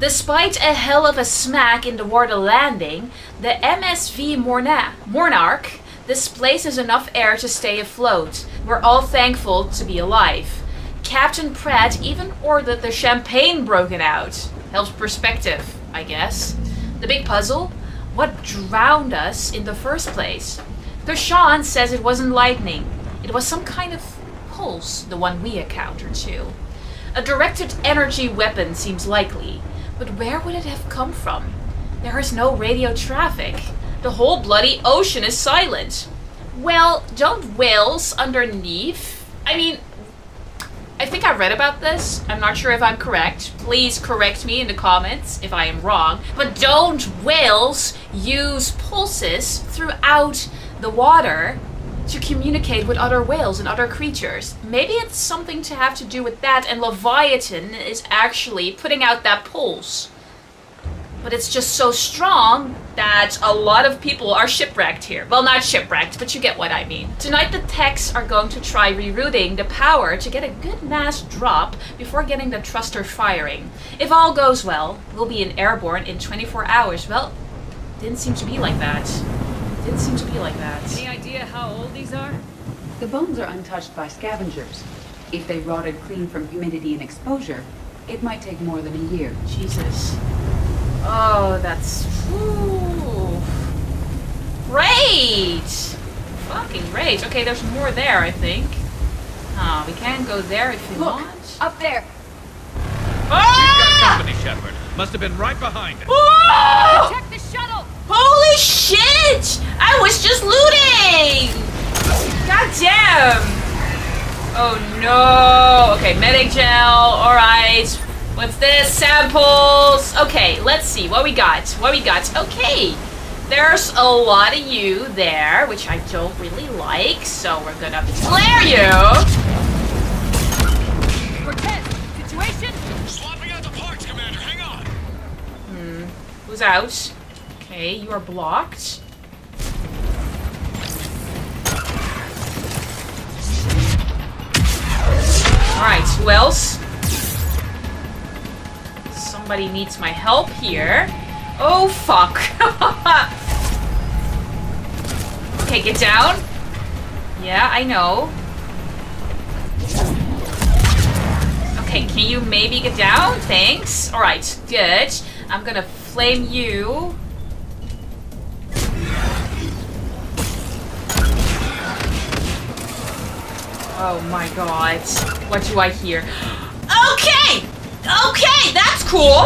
Despite a hell of a smack in the water landing, the M S V Morna Mornark displaces enough air to stay afloat. We're all thankful to be alive. Captain Pratt even ordered the champagne broken out. Helps perspective, I guess. The big puzzle? What drowned us in the first place? Dershawn says it wasn't lightning. It was some kind of pulse, the one we encountered too. A directed energy weapon seems likely, but where would it have come from? There is no radio traffic. The whole bloody ocean is silent. Well, don't whales underneath? I mean, I think I read about this. I'm not sure if I'm correct. Please correct me in the comments if I am wrong. But don't whales use pulses throughout the water to communicate with other whales and other creatures? Maybe it's something to have to do with that, and Leviathan is actually putting out that pulse. But it's just so strong that a lot of people are shipwrecked here. Well, not shipwrecked, but you get what I mean. Tonight the techs are going to try rerouting the power to get a good mass drop before getting the thruster firing. If all goes well, we'll be in airborne in twenty-four hours. Well, didn't seem to be like that. Didn't seem to be like that. Any idea how old these are? The bones are untouched by scavengers. If they rotted clean from humidity and exposure, it might take more than a year. Jesus. Oh, that's... Ooh. Great! Fucking great. Okay, there's more there, I think. Ah, oh, we can go there if you Look, want. Up there! Ah! We've got company, Shepard. Must have been right behind us. Whoa! Check the shuttle! Holy shit! I was just looting! God damn! Oh no! Okay, medic gel, alright. What's this? Samples! Okay, let's see what we got. What we got? Okay! There's a lot of you there, which I don't really like, so we're gonna flare you! Cortez, situation? Swapping out the parts, Commander, hang on! Hmm, who's out? Okay, you are blocked. Alright, who else? Somebody needs my help here. Oh, fuck. Okay, get down. Yeah, I know. Okay, can you maybe get down? Thanks. Alright, good. I'm gonna flame you. Oh my god. What do I hear? Okay! Okay, that's cool!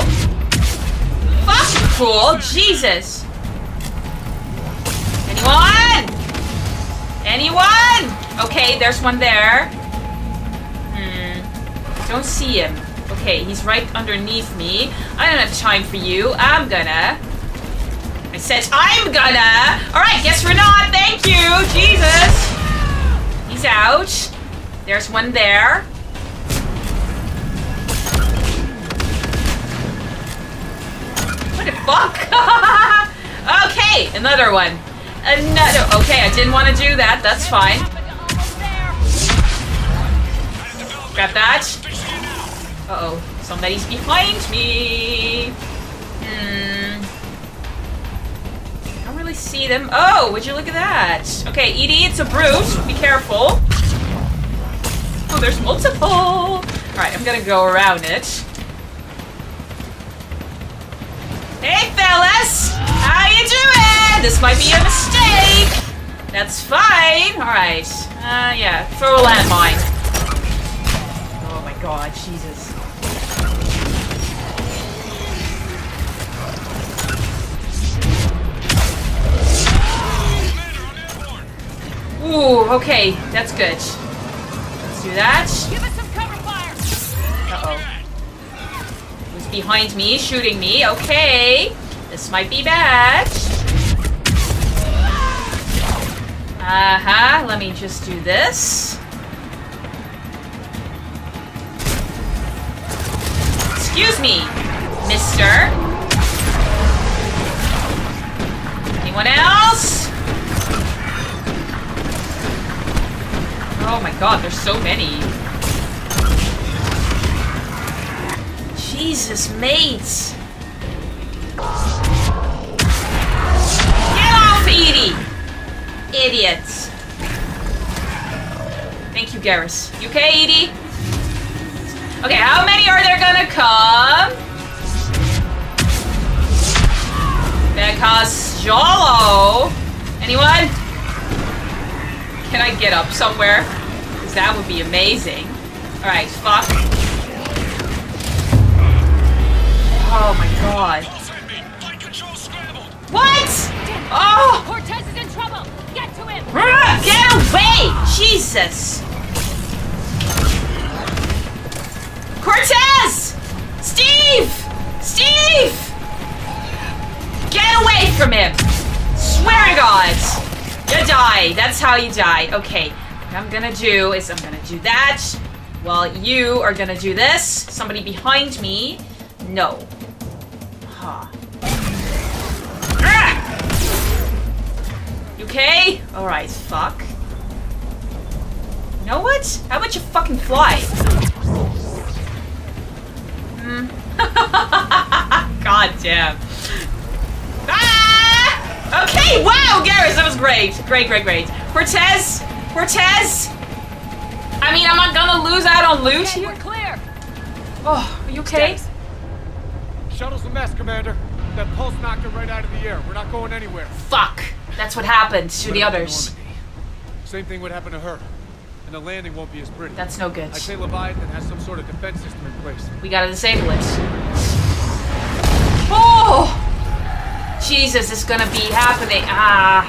Fucking cool! Jesus! Anyone? Anyone? Okay, there's one there. Hmm. Don't see him. Okay, he's right underneath me. I don't have time for you. I'm gonna... I said I'm gonna! Alright, guess we're not! Thank you! Jesus! He's out. There's one there. What the fuck? Okay, another one. Another. Okay, I didn't want to do that. That's fine. Grab that. Uh oh, somebody's behind me. Hmm. I don't really see them. Oh, would you look at that? Okay, Edie, it's a brute. Be careful. Oh, there's multiple. All right, I'm gonna go around it. Hey fellas, how you doing? This might be a mistake. That's fine. All right. Uh, yeah. Throw a landmine. Oh my god, Jesus. Ooh. Okay, that's good. Let's do that. Give us some cover fire. Uh oh. Behind me, shooting me. Okay, this might be bad. Uh-huh, let me just do this. Excuse me, mister. Anyone else? Oh my god, there's so many. Jesus, mates. Get off, Edie! Idiots. Thank you, Garrus. You okay, Edie? Okay, how many are there gonna come? Because Jolo. Anyone? Can I get up somewhere? Because that would be amazing. Alright, fuck. Oh my god. What? Oh! Cortez is in trouble! Get to him! Get away! Jesus! Cortez! Steve! Steve! Get away from him! Swear to God! You die. That's how you die. Okay. What I'm gonna do is I'm gonna do that while you are gonna do this. Somebody behind me. No. Huh. Ah! You okay? Alright, fuck. You know what? How about you fucking fly? God damn. Ah! Okay, wow, Garrus, that was great. Great, great, great. Cortez! Cortez! I mean, I'm not gonna lose out on loot here. Okay, we're clear. Oh, are you okay? Steps. Shuttle's a mess, Commander. That pulse knocked it right out of the air. We're not going anywhere. Fuck. That's what happened to but the others. Same thing would happen to her. The landing won't be as pretty. That's no good. I say Leviathan has some sort of defense system in place. We gotta disable it. Oh! Jesus, it's gonna be happening. Ah.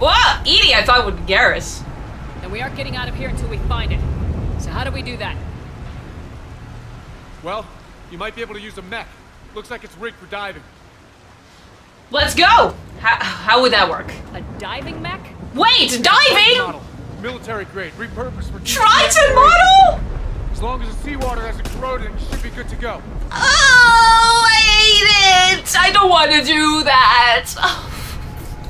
Whoa! Edie, I thought it would be Garrus. And we aren't getting out of here until we find it. So how do we do that? Well, you might be able to use a mech. Looks like it's rigged for diving. Let's go! How, how would that work? A diving mech? Wait, diving? Military grade, repurposed for Triton model? As long as the seawater hasn't corroded, it should be good to go. Oh, I hate it! I don't want to do that. Oh,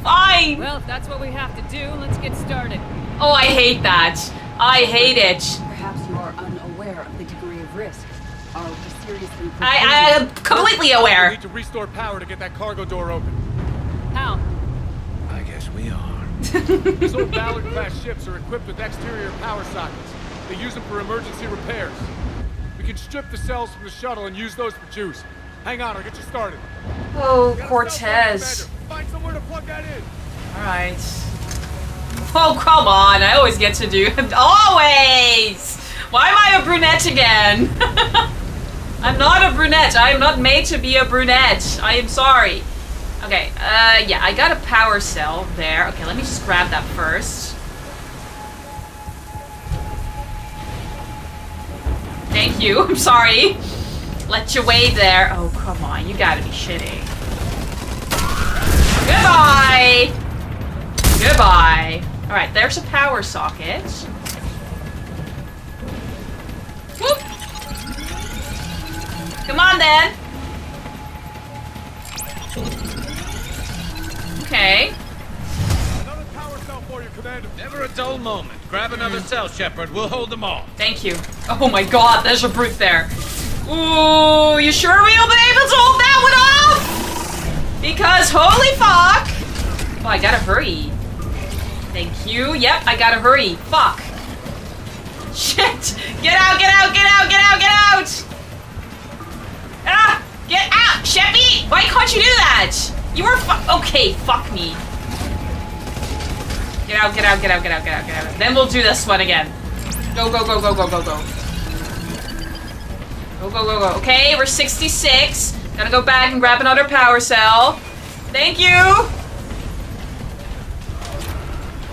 fine. Well, if that's what we have to do, let's get started. Oh, I hate that. I hate it. Perhaps you are unaware of the degree of risk. Are we seriously? I, I am completely aware. We need to restore power to get that cargo door open. How? I guess we are. These old Ballard-class ships are equipped with exterior power sockets. They use them for emergency repairs. We can strip the cells from the shuttle and use those for juice. Hang on, I'll get you started. Oh, Cortez. Find somewhere to plug that in. All right. Oh, come on. I always get to do it. Always! Why am I a brunette again? I'm not a brunette. I am not made to be a brunette. I am sorry. Okay, uh, yeah, I got a power cell there. Okay, let me just grab that first. Thank you, I'm sorry. Let you wait there. Oh, come on, you gotta be shitting. Goodbye! Goodbye. Alright, there's a power socket. Whoop! Come on then! Okay. Another power cell for you, Commander. Never a dull moment. Grab another mm. cell, Shepard. We'll hold them all. Thank you. Oh my god, there's a brute there. Ooh, you sure we'll be able to hold that one off? Because holy fuck! Oh, I gotta hurry. Thank you. Yep, I gotta hurry. Fuck. Shit! Get out, get out, get out, get out, get out! Ah! Get out, Sheppy! Why can't you do that? You were fu- okay, fuck me. Get out, get out, get out, get out, get out, get out. Then we'll do this one again. Go, go, go, go, go, go, go. Go, go, go, go. Okay, we're sixty-six. Gotta go back and grab another power cell. Thank you!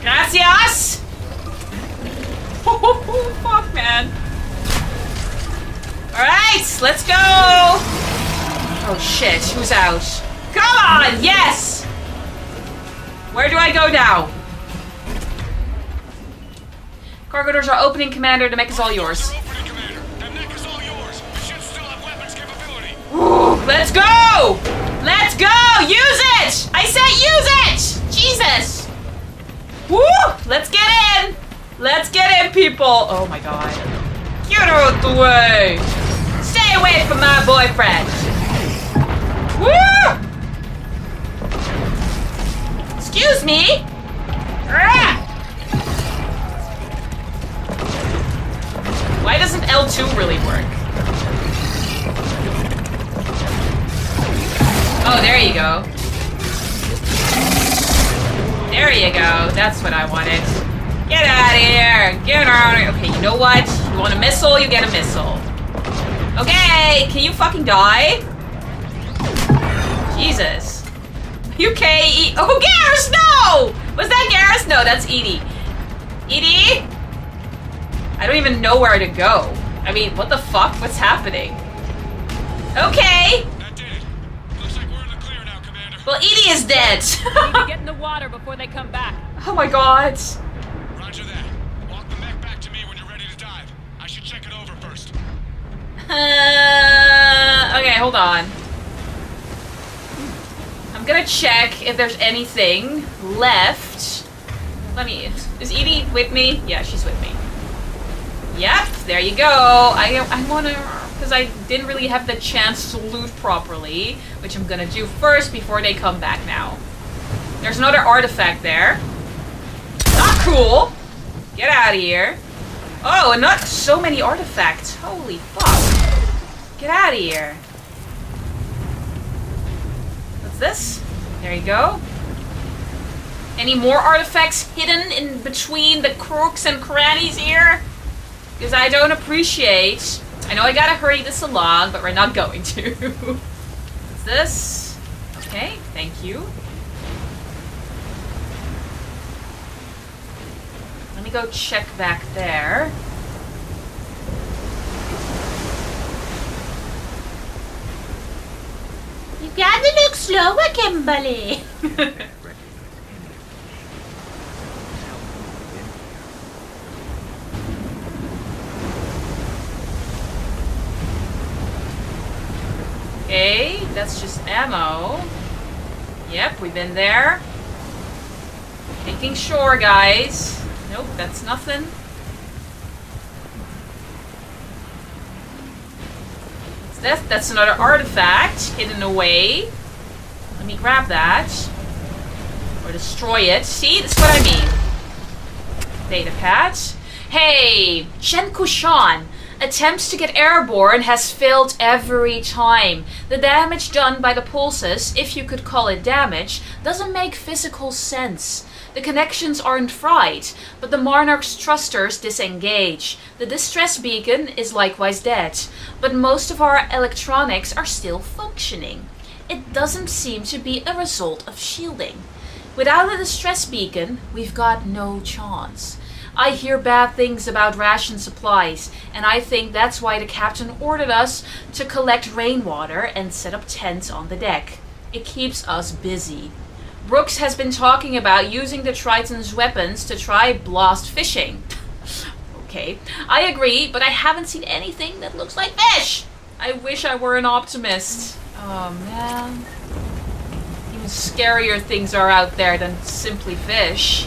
Gracias! Oh, fuck, man. Alright, let's go! Oh shit, who's out? Come on! Yes! Where do I go now? Cargo doors are opening, Commander. The mech is all yours. Opening, Commander. The mech is all yours. We should still have Ooh, let's go! Let's go! Use it! I said use it! Jesus! Woo! Let's get in! Let's get in, people! Oh my god. Get out the way! Stay away from my boyfriend! Woo! Excuse me! Why doesn't L two really work? Oh, there you go. There you go. That's what I wanted. Get out of here. Get out of here. Okay, you know what? You want a missile? You get a missile. Okay, can you fucking die? Jesus. U K E- Oh, Garrus, no! Was that Garrus? No, that's Edie. Edie? I don't even know where to go. I mean, what the fuck? What's happening? Okay! That did it. Looks like we're in the clear now, Commander. Well, Edie is dead! We need to get in the water before they come back. Oh my god. Roger that. Walk the mech back to me when you're ready to dive. I should check it over first. Uh, okay, hold on. I'm gonna check if there's anything left. Let me... Is Edie with me? Yeah, she's with me. Yep, there you go. I, I wanna... Because I didn't really have the chance to loot properly, which I'm gonna do first before they come back now. There's another artifact there. Not cool! Get out of here. Oh, and not so many artifacts. Holy fuck. Get out of here. What's this? There you go. Any more artifacts hidden in between the crooks and crannies here? Because I don't appreciate... I know I gotta hurry this along, but we're not going to. What's this? Okay, thank you. Let me go check back there. You gotta look slower, Kimberly! Okay, that's just ammo. Yep, we've been there. Making sure, guys. Nope, that's nothing. What's that? That's another artifact hidden away. Let me grab that. Or destroy it. See? That's what I mean. Data pad. Hey! Chen Kushan! Attempts to get airborne has failed every time. The damage done by the pulses, if you could call it damage, doesn't make physical sense. The connections aren't fried, but the Monarch's thrusters disengage. The distress beacon is likewise dead, but most of our electronics are still functioning. It doesn't seem to be a result of shielding. Without a distress beacon, we've got no chance. I hear bad things about ration supplies, and I think that's why the captain ordered us to collect rainwater and set up tents on the deck. It keeps us busy. Brooks has been talking about using the Triton's weapons to try blast fishing. Okay, I agree, but I haven't seen anything that looks like fish! I wish I were an optimist. Oh man. Even scarier things are out there than simply fish.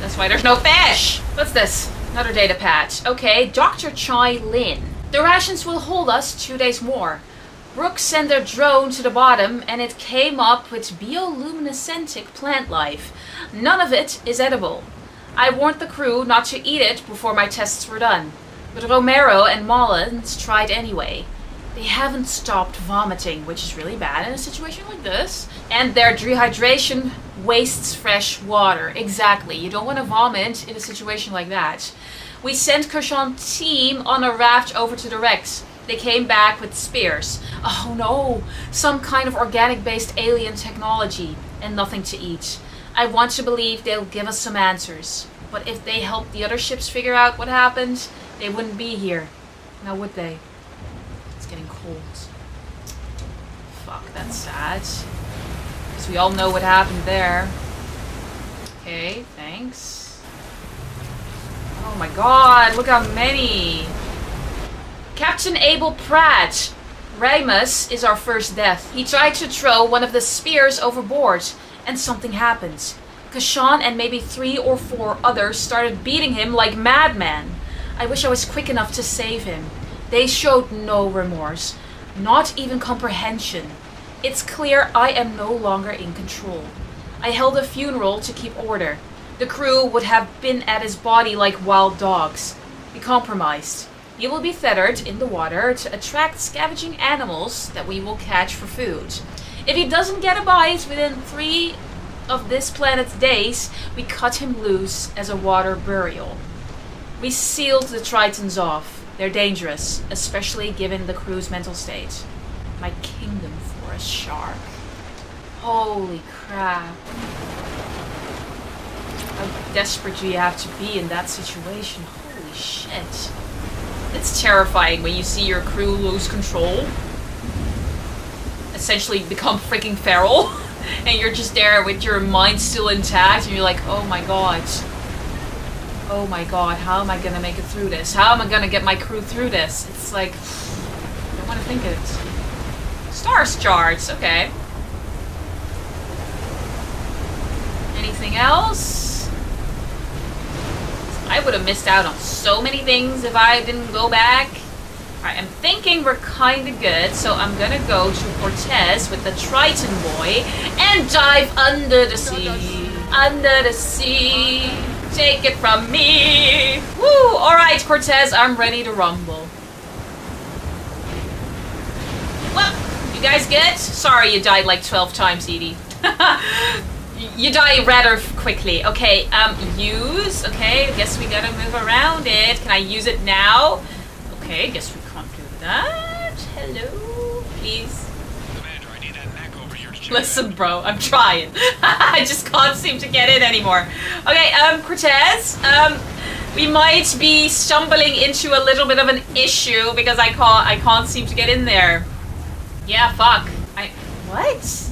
That's why there's no fish! What's this? Another data patch. Okay, Doctor Chai Lin. The rations will hold us two days more. Brooks sent their drone to the bottom and it came up with bioluminescentic plant life. None of it is edible. I warned the crew not to eat it before my tests were done. But Romero and Mullins tried anyway. They haven't stopped vomiting, which is really bad in a situation like this. And their dehydration wastes fresh water. Exactly. You don't want to vomit in a situation like that. We sent Kershan's team on a raft over to the Rex. They came back with spears. Oh no! Some kind of organic-based alien technology and nothing to eat. I want to believe they'll give us some answers. But if they helped the other ships figure out what happened, they wouldn't be here. Now would they? It's getting cold. Fuck, that's sad. We all know what happened there. Okay, thanks. Oh my god, look how many! Captain Abel Pratt! Ramus is our first death. He tried to throw one of the spears overboard, and something happens. Kashan and maybe three or four others started beating him like madmen. I wish I was quick enough to save him. They showed no remorse, not even comprehension. It's clear I am no longer in control. I held a funeral to keep order. The crew would have been at his body like wild dogs. We compromised. You will be feathered in the water to attract scavenging animals that we will catch for food. If he doesn't get a bite within three of this planet's days, we cut him loose as a water burial. We sealed the Tritons off. They're dangerous, especially given the crew's mental state. My kingdom for a shark. Holy crap. How desperate do you have to be in that situation? Holy shit. It's terrifying when you see your crew lose control. Essentially become freaking feral. And you're just there with your mind still intact and you're like, oh my god. Oh my god, how am I gonna make it through this? How am I gonna get my crew through this? It's like, I don't wanna think it. Stars charts, okay. Anything else? I would have missed out on so many things if I didn't go back. Alright, I'm thinking we're kinda good, so I'm gonna go to Cortez with the Triton boy and dive under the sea. Under the sea. Take it from me! Woo! Alright, Cortez, I'm ready to rumble. Well, you guys good? Sorry you died like twelve times, Edie. You die rather quickly. Okay, um, use. Okay, I guess we gotta move around it. Can I use it now? Okay, guess we can't do that. Hello, please. Commander, I need that Mac over here to check. Listen, bro, I'm trying. I just can't seem to get in anymore. Okay, um, Cortez, um, we might be stumbling into a little bit of an issue because I can't, I can't seem to get in there. Yeah, fuck. I, what?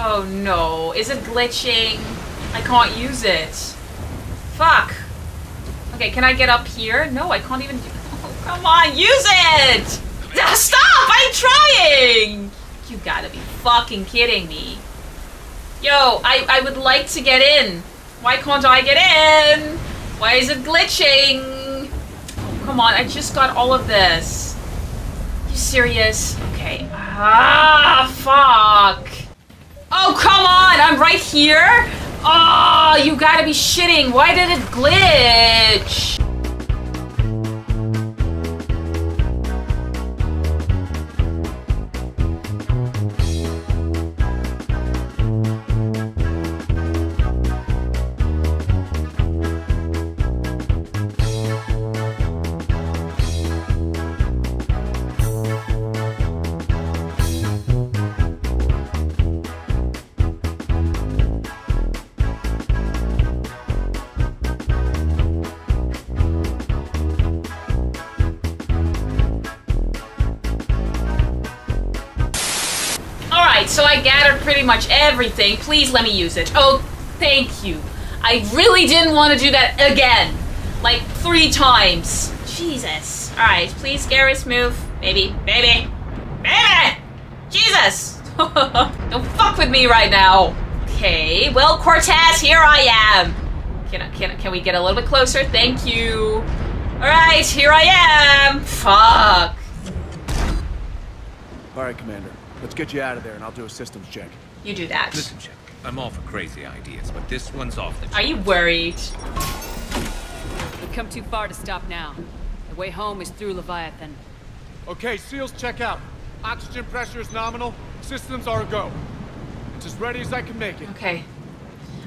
Oh no, is it glitching? I can't use it. Fuck. Okay, can I get up here? No, I can't even do. Come on, use it! Stop! I'm trying! You gotta be fucking kidding me. Yo, I, I would like to get in. Why can't I get in? Why is it glitching? Oh, come on, I just got all of this. You serious? Okay. Ah, fuck. Oh, come on! I'm right here? Oh, you gotta be shitting. Why did it glitch? So I gathered pretty much everything. Please let me use it. Oh, thank you. I really didn't want to do that again. Like three times. Jesus. All right, please, Garrus, move. Baby, baby, baby! Jesus! Don't fuck with me right now. Okay, well, Cortez, here I am. Can, I, can, can we get a little bit closer? Thank you. All right, here I am. Fuck. All right, Commander. Let's get you out of there and I'll do a systems check. You do that. Listen, check. I'm all for crazy ideas, but this one's off the table. Are you worried? We've come too far to stop now. The way home is through Leviathan. Okay, SEALs, check out. Oxygen pressure is nominal. Systems are a go. It's as ready as I can make it. Okay.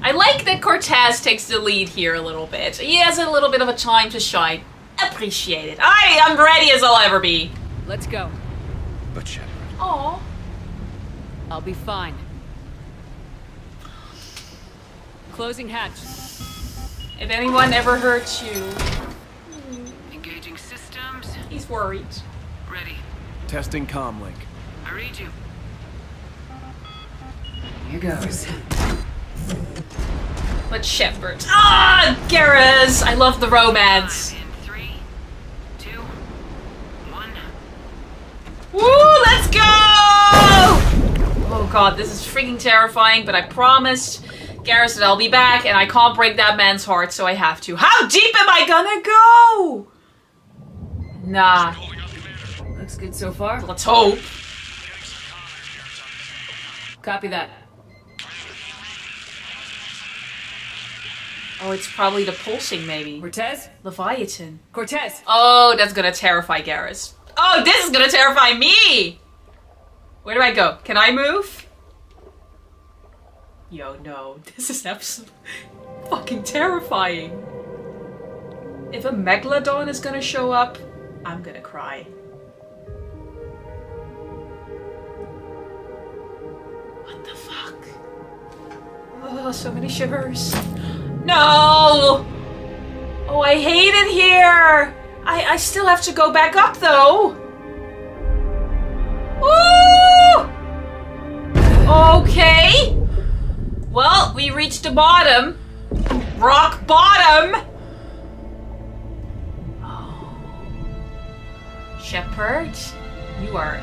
I like that Cortez takes the lead here a little bit. He has a little bit of a time to shine. Appreciate it. I am ready as I'll ever be. Let's go. But Shepard. Aww. I'll be fine. Closing hatch. If anyone ever hurts you. Engaging systems. He's worried. Ready. Testing comm link. I read you. Here goes. But Shepard. Ah, Garrus! I love the romance. Five in three, two, one. Woo! Let's go! Oh god, this is freaking terrifying, but I promised Garrus that I'll be back, and I can't break that man's heart, so I have to. How deep am I gonna go? Nah. Looks good so far. Let's hope. Copy that. Oh, it's probably the pulsing, maybe. Cortez? Leviathan. Cortez! Oh, that's gonna terrify Garrus. Oh, this is gonna terrify me! Where do I go? Can I move? Yo, no. This is absolutely fucking terrifying. If a Megalodon is gonna show up, I'm gonna cry. What the fuck? Oh, so many shivers. No! Oh, I hate it here! I, I still have to go back up, though! Woo! Okay! Well, we reached the bottom. Rock bottom! Oh. Shepard, you are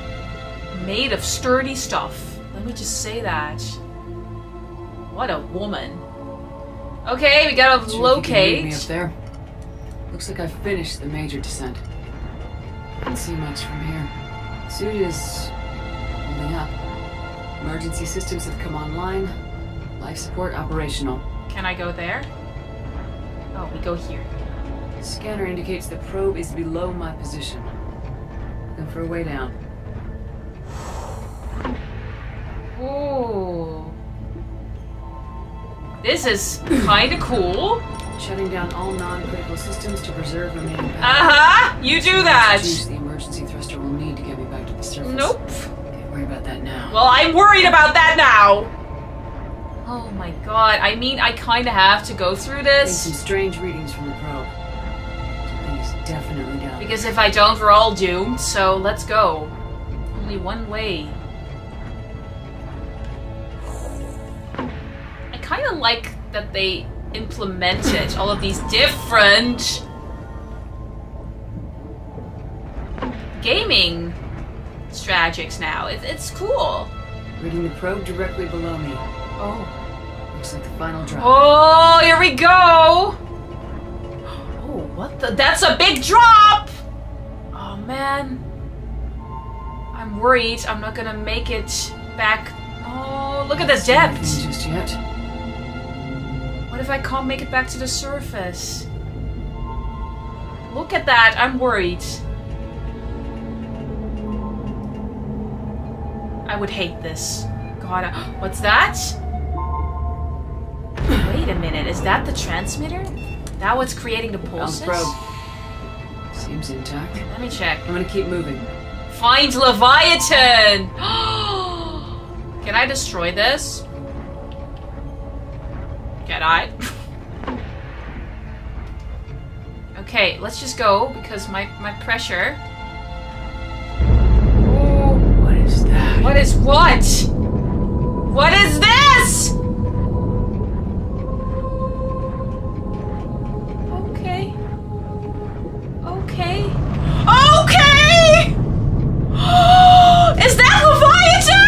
made of sturdy stuff. Let me just say that. What a woman. Okay, we gotta locate. Me up there. Looks like I've finished the major descent. Can't see much from here. Suit is holding up. Emergency systems have come online. Life support operational. Can I go there? Oh, we go here. The scanner indicates the probe is below my position. Looking for a way down. Ooh. This is kinda cool. Shutting down all non-critical systems to preserve remaining power. Uh-huh! You do that! The emergency thruster will need to get me back to the surface. Nope. Can't worry about that now. Well, I'm worried about that now! Oh my god, I mean, I kinda have to go through this. Some strange readings from the probe. Something is definitely down. Because if I don't, we're all doomed, so let's go. Only one way. I kind of like that they implemented all of these different gaming strategies now. It, it's cool. Reading the probe directly below me. Oh. Looks like the final drop. Oh, here we go! Oh, what the? That's a big drop! Oh, man. I'm worried I'm not gonna make it back. Oh, look at the depth. Just yet. What if I can't make it back to the surface? Look at that, I'm worried. I would hate this. God, I, what's that? Wait a minute, is that the transmitter? That what's creating the pulses? Probe. Seems intact. Let me check. I'm gonna keep moving. Find Leviathan! Can I destroy this? Can I? Okay, let's just go because my my pressure. Ooh. What is that? What is what? What is this? Okay. Okay. Okay! Is that Leviathan?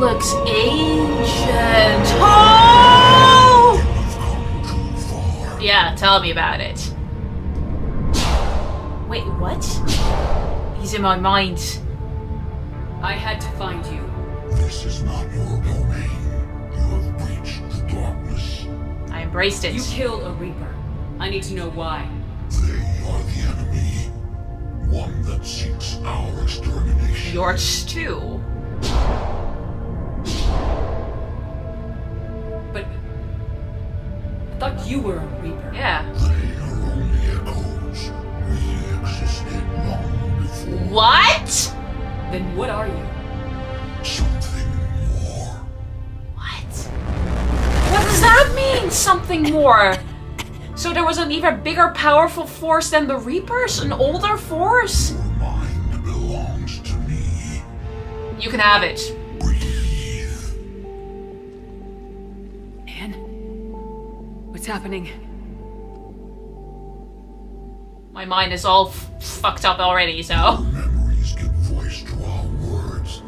Looks ancient. Oh! Yeah, tell me about it. Wait, what? He's in my mind. I had to find you. This is not your domain. You have breached the darkness. I embraced it. You killed a Reaper. I need to know why. They are the enemy. One that seeks our extermination. Yours too. I thought you were a Reaper. Yeah. They are only echoes. We existed long before. What? Then what are you? Something more. What? What does that mean, something more? So there was an even bigger, powerful force than the Reapers? An older force? Your mind belongs to me. You can have it. Anne? What's happening? My mind is all f fucked up already, so... Your memories give voice to our words.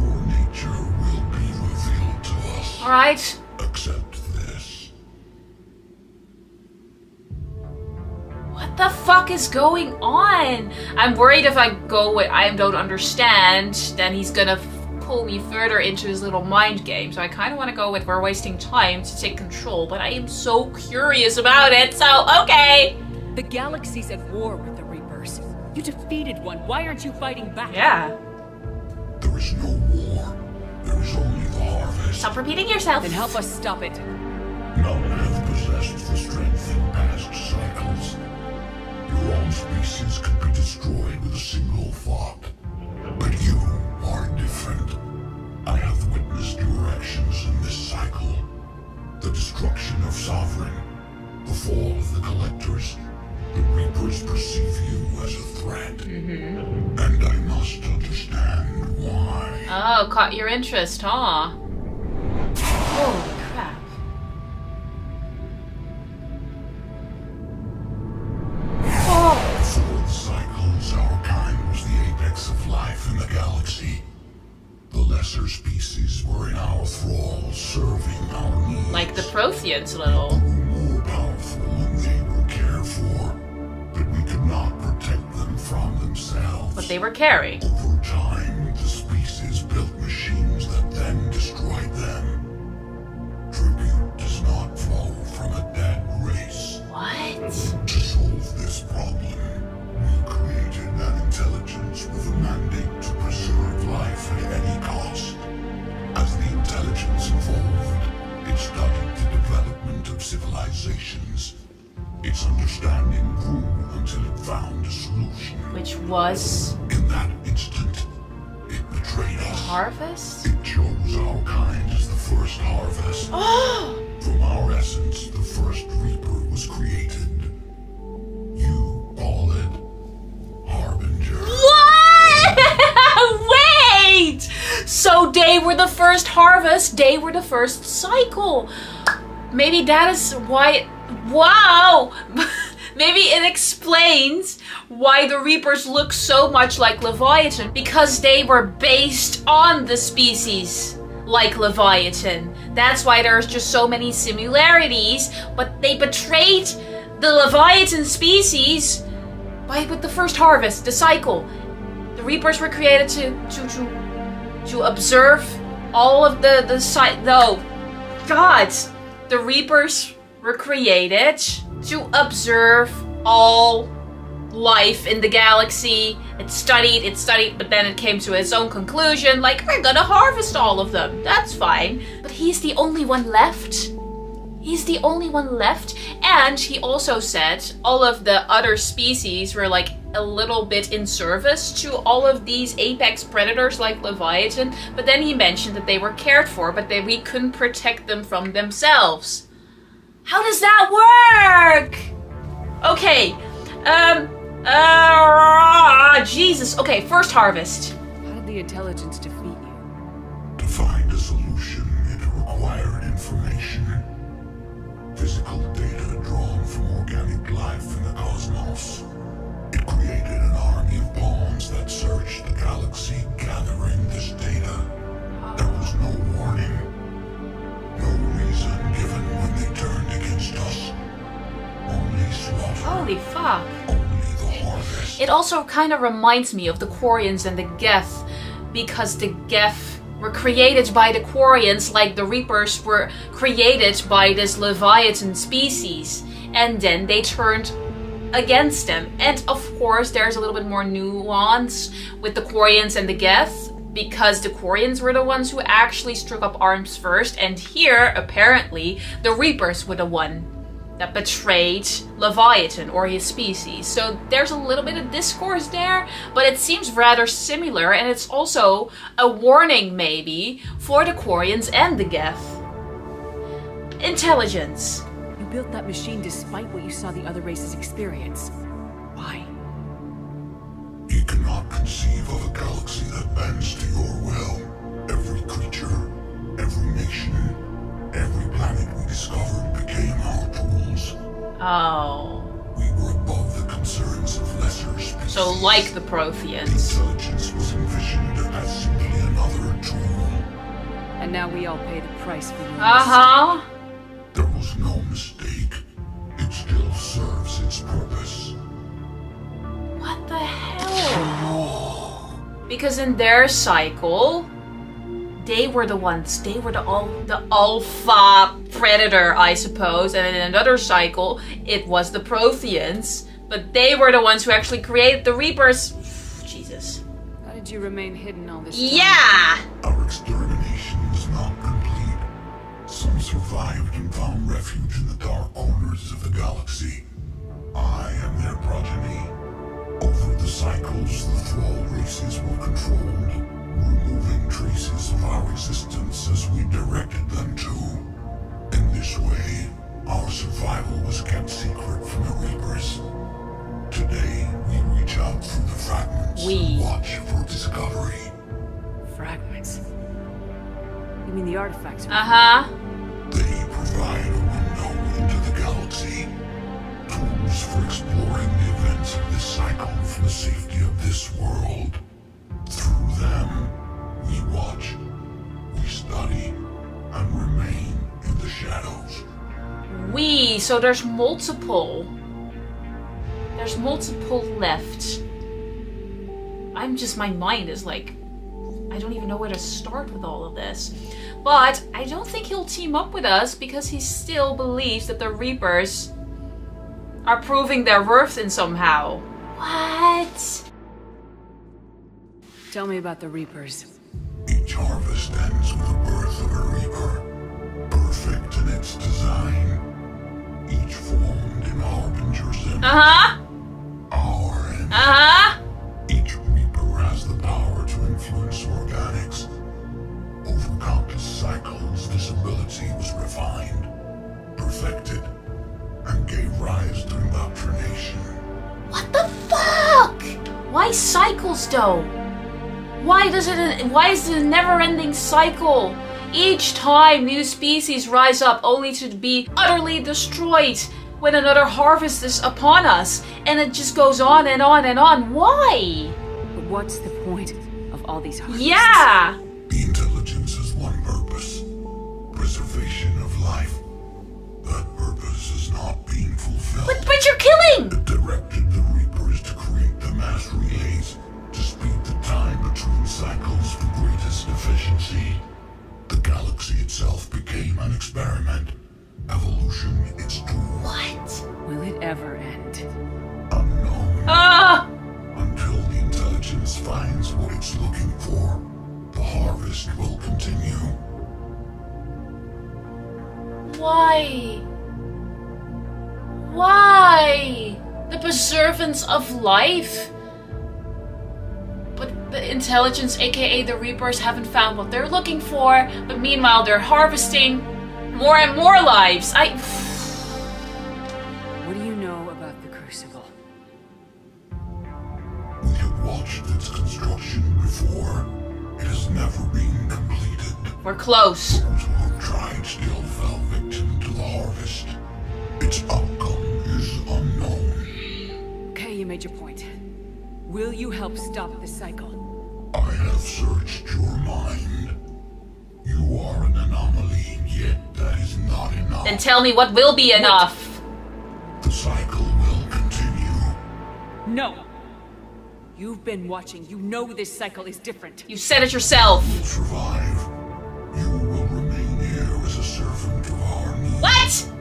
Your nature will be revealed to us. Alright. Accept this. What the fuck is going on? I'm worried if I go with I don't understand, then he's gonna pull me further into his little mind game. So I kind of want to go with we're wasting time to take control, but I am so curious about it, so okay. The galaxy's at war with the Reapers. You defeated one. Why aren't you fighting back? Yeah. There is no war. There is only the harvest. Stop repeating yourself. Then help us stop it. None have possessed the strength in past cycles. Your own species could be destroyed with a single thought. But you are different. I have witnessed your actions in this cycle. The destruction of Sovereign. The fall of the Collectors. The Reapers perceive you as a threat, mm-hmm. and I must understand why. Oh, caught your interest, huh? Holy crap. Oh! For the cycles, our kind was the apex of life in the galaxy. The lesser species were in our thrall, serving our needs. Like the Protheans, little. People were more powerful than they were cared for. But we could not protect them from themselves. But they were carrying. Over time, the species built machines that then destroyed them. Tribute does not flow from a dead race. What? To solve this problem, we created an intelligence with a mandate to preserve life at any cost. As the intelligence evolved, it studied the development of civilizations. Its understanding grew until it found a solution. Which was? In that instant, it betrayed us. Harvest? It chose our kind as the first harvest. From our essence, the first Reaper was created. You call it Harbinger. What? Wait! So they were the first harvest, they were the first cycle. Maybe that is why... It Wow! Maybe it explains why the Reapers look so much like Leviathan, because they were based on the species like Leviathan. That's why there's just so many similarities, but they betrayed the Leviathan species by with the first harvest, the cycle. The Reapers were created to to to, to observe all of the the cycle. No, God, the Reapers were created to observe all life in the galaxy. It studied, it studied, but then it came to its own conclusion, like, we're gonna harvest all of them. That's fine. But he's the only one left. He's the only one left. And he also said all of the other species were like a little bit in service to all of these apex predators like Leviathan. But then he mentioned that they were cared for, but that we couldn't protect them from themselves. How does that work? Okay, um, uh, Jesus. Okay, first harvest. How did the intelligence defeat you? To find a solution, it required information. Physical data drawn from organic life in the cosmos. It created an army of pawns that searched the galaxy, gathering this data. There was no warning. No reason given when they turned against us. Only slaughter. Holy fuck. Only the harvest. It also kind of reminds me of the Quarians and the Geth, because the Geth were created by the Quarians like the Reapers were created by this Leviathan species, and then they turned against them. And of course there's a little bit more nuance with the Quarians and the Geth, because the Quarians were the ones who actually struck up arms first, and here, apparently, the Reapers were the one that betrayed Leviathan or his species. So there's a little bit of discourse there, but it seems rather similar, and it's also a warning, maybe, for the Quarians and the Geth. Intelligence. You built that machine despite what you saw the other races experience. Why? You cannot conceive of a galaxy that bends to your will. Every creature, every nation, every planet we discovered became our tools. Oh. We were above the concerns of lesser species. So like the Protheans. Intelligence was envisioned as simply another tool. And now we all pay the price for your mistake. Uh-huh. There was no mistake. It still serves its purpose. What the hell? Because in their cycle, they were the ones. They were the all the alpha predator, I suppose. And in another cycle, it was the Protheans, but they were the ones who actually created the Reapers. Jesus. How did you remain hidden all this time? Yeah. Our extermination was not complete. Some survived and found refuge in the dark corners of the galaxy. I am their progeny. Over the cycles, the thrall races were controlled, removing traces of our existence as we directed them to. In this way, our survival was kept secret from the Reapers. Today, we reach out through the fragments we. and watch for discovery. Fragments? You mean the artifacts? Uh-huh. They provide a window into the galaxy. Tools for exploring the events of this cycle from the safety of this world. Through them, we watch, we study, and remain in the shadows. We, so there's multiple. There's multiple left. I'm just, my mind is like, I don't even know where to start with all of this. But I don't think he'll team up with us because he still believes that the Reapers are proving their worth in somehow. What? Tell me about the Reapers. Each harvest ends with the birth of a Reaper, perfect in its design, each formed in Harbinger's image. Uh-huh. Our image. Uh-huh. Each Reaper has the power to influence organics. Over countless cycles, this ability was refined, perfected, and gave rise to indoctrination. What the fuck? Why cycles though? Why does it? Why is it a never-ending cycle? Each time new species rise up, only to be utterly destroyed when another harvest is upon us, and it just goes on and on and on. Why? But what's the point of all these harvests? Yeah. The intelligence has one purpose: preservation of life. That purpose is not being fulfilled. But, but you're killing! It directed the Reapers to create the mass relays to speed the time between cycles for greatest efficiency. The galaxy itself became an experiment. Evolution, its tool. What? Will it ever end? Unknown. Ah! Until the intelligence finds what it's looking for, the harvest will continue. Why? Why? The preservance of life? But the intelligence, aka the Reapers, haven't found what they're looking for, but meanwhile they're harvesting more and more lives. I... What do you know about the Crucible? We have watched its construction before. It has never been completed. We're close. Those who tried still fell victim to the harvest. Its outcome is unknown. Okay, you made your point. Will you help stop the cycle? I have searched your mind. You are an anomaly, yet that is not enough. Then tell me what will be enough. The cycle will continue. No. You've been watching. You know this cycle is different. You said it yourself. You will survive. You will remain here as a servant of our needs. What?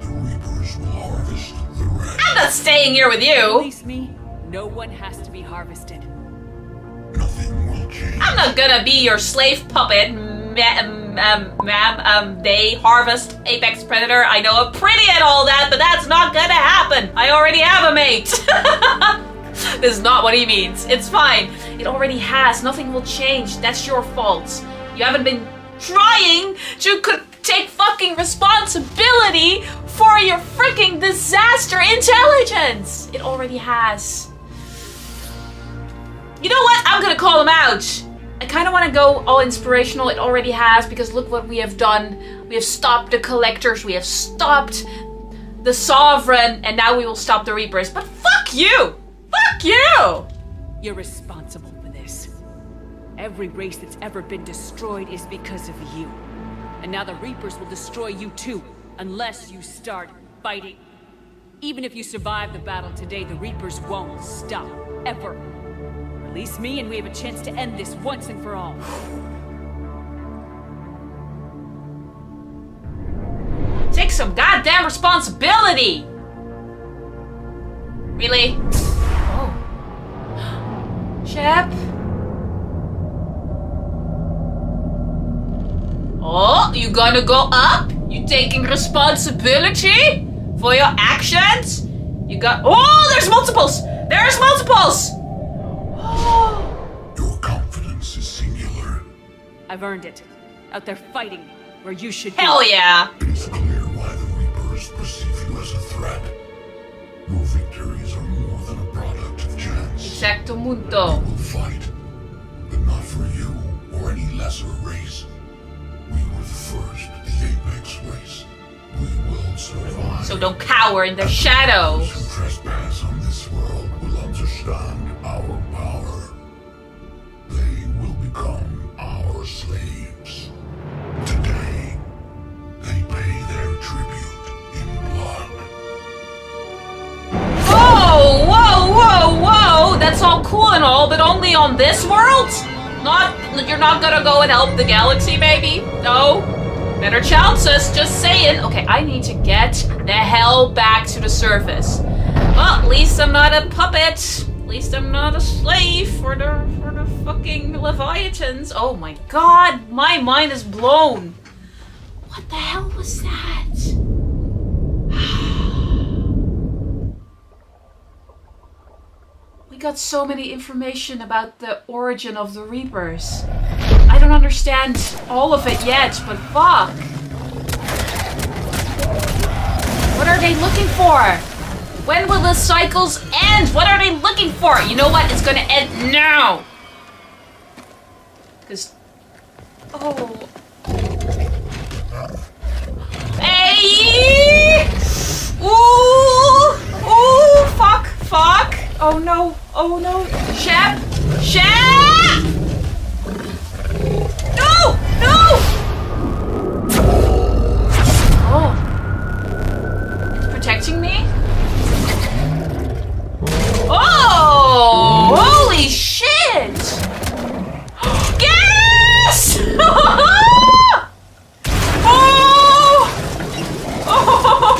The Reapers will harvest the rest. I'm not staying here with you. Release me. No one has to be harvested. Nothing will change. I'm not gonna be your slave puppet, ma'am. Um, ma'am, um, they harvest apex predator. I know I'm pretty at all that, but that's not gonna happen. I already have a mate. This is not what he means. It's fine. It already has. Nothing will change. That's your fault. You haven't been trying to could take fucking responsibility for your freaking disaster intelligence. It already has. You know what? I'm gonna call him out. I kind of want to go all inspirational. It already has, because look what we have done. We have stopped the Collectors. We have stopped the Sovereign. And now we will stop the Reapers. But fuck you! Fuck you! You're responsible for this. Every race that's ever been destroyed is because of you. And now the Reapers will destroy you too, unless you start fighting. Even if you survive the battle today, the Reapers won't stop, ever. Release me and we have a chance to end this once and for all. Take some goddamn responsibility! Really? Oh. Shep? Oh, you gonna go up? You taking responsibility? For your actions? You got- Oh, there's multiples! There's multiples! Oh. Your confidence is singular. I've earned it. Out there fighting where you should Hell be. Hell yeah! It is clear why the Reapers perceive you as a threat. Your victories are more than a product of chance. Exacto mundo. We will fight, but not for you or any lesser race. We were the first, the apex race. We will survive. So don't cower in their and shadows. Those who trespass on this world will understand our power. They will become our slaves. Today, they pay their tribute in blood. Whoa, whoa, whoa, whoa! That's all cool and all, but only on this world? Not, you're not gonna go and help the galaxy, maybe? No? Better chances, just saying. Okay, I need to get the hell back to the surface. Well, at least I'm not a puppet. At least I'm not a slave for the, for the fucking Leviathans. Oh my god, my mind is blown. What the hell was that? We got so many information about the origin of the Reapers. I don't understand all of it yet, but fuck! What are they looking for? When will the cycles end? What are they looking for? You know what? It's gonna end now! Cause... Oh... Hey! Ooh! Ooh! Fuck! Fuck! Oh no! Oh no! Shep! Shep! No! No! Oh. It's protecting me? Oh! Holy shit! Yes! Oh! Oh!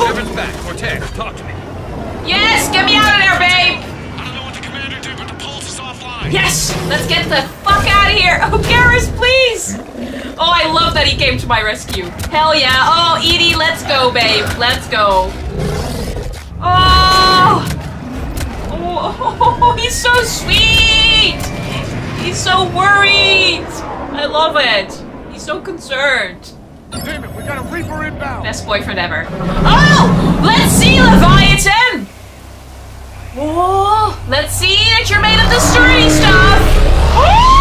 Shepard's back. Cortez, talk to me. Yes! Get me out of there, babe! I don't know what the commander did, but the pulse is offline. Yes! Let's get the fuck out of here! Oh, Garrus, please! Oh, I love that he came to my rescue. Hell yeah. Oh, Edie, let's go, babe. Let's go. Oh! Oh, he's so sweet! He's so worried! I love it. He's so concerned. Damn it, we got a Reaper inbound! Best boyfriend ever. Oh! Let's see, Leviathan! Oh! Let's see that you're made of the sturdy stuff! Oh!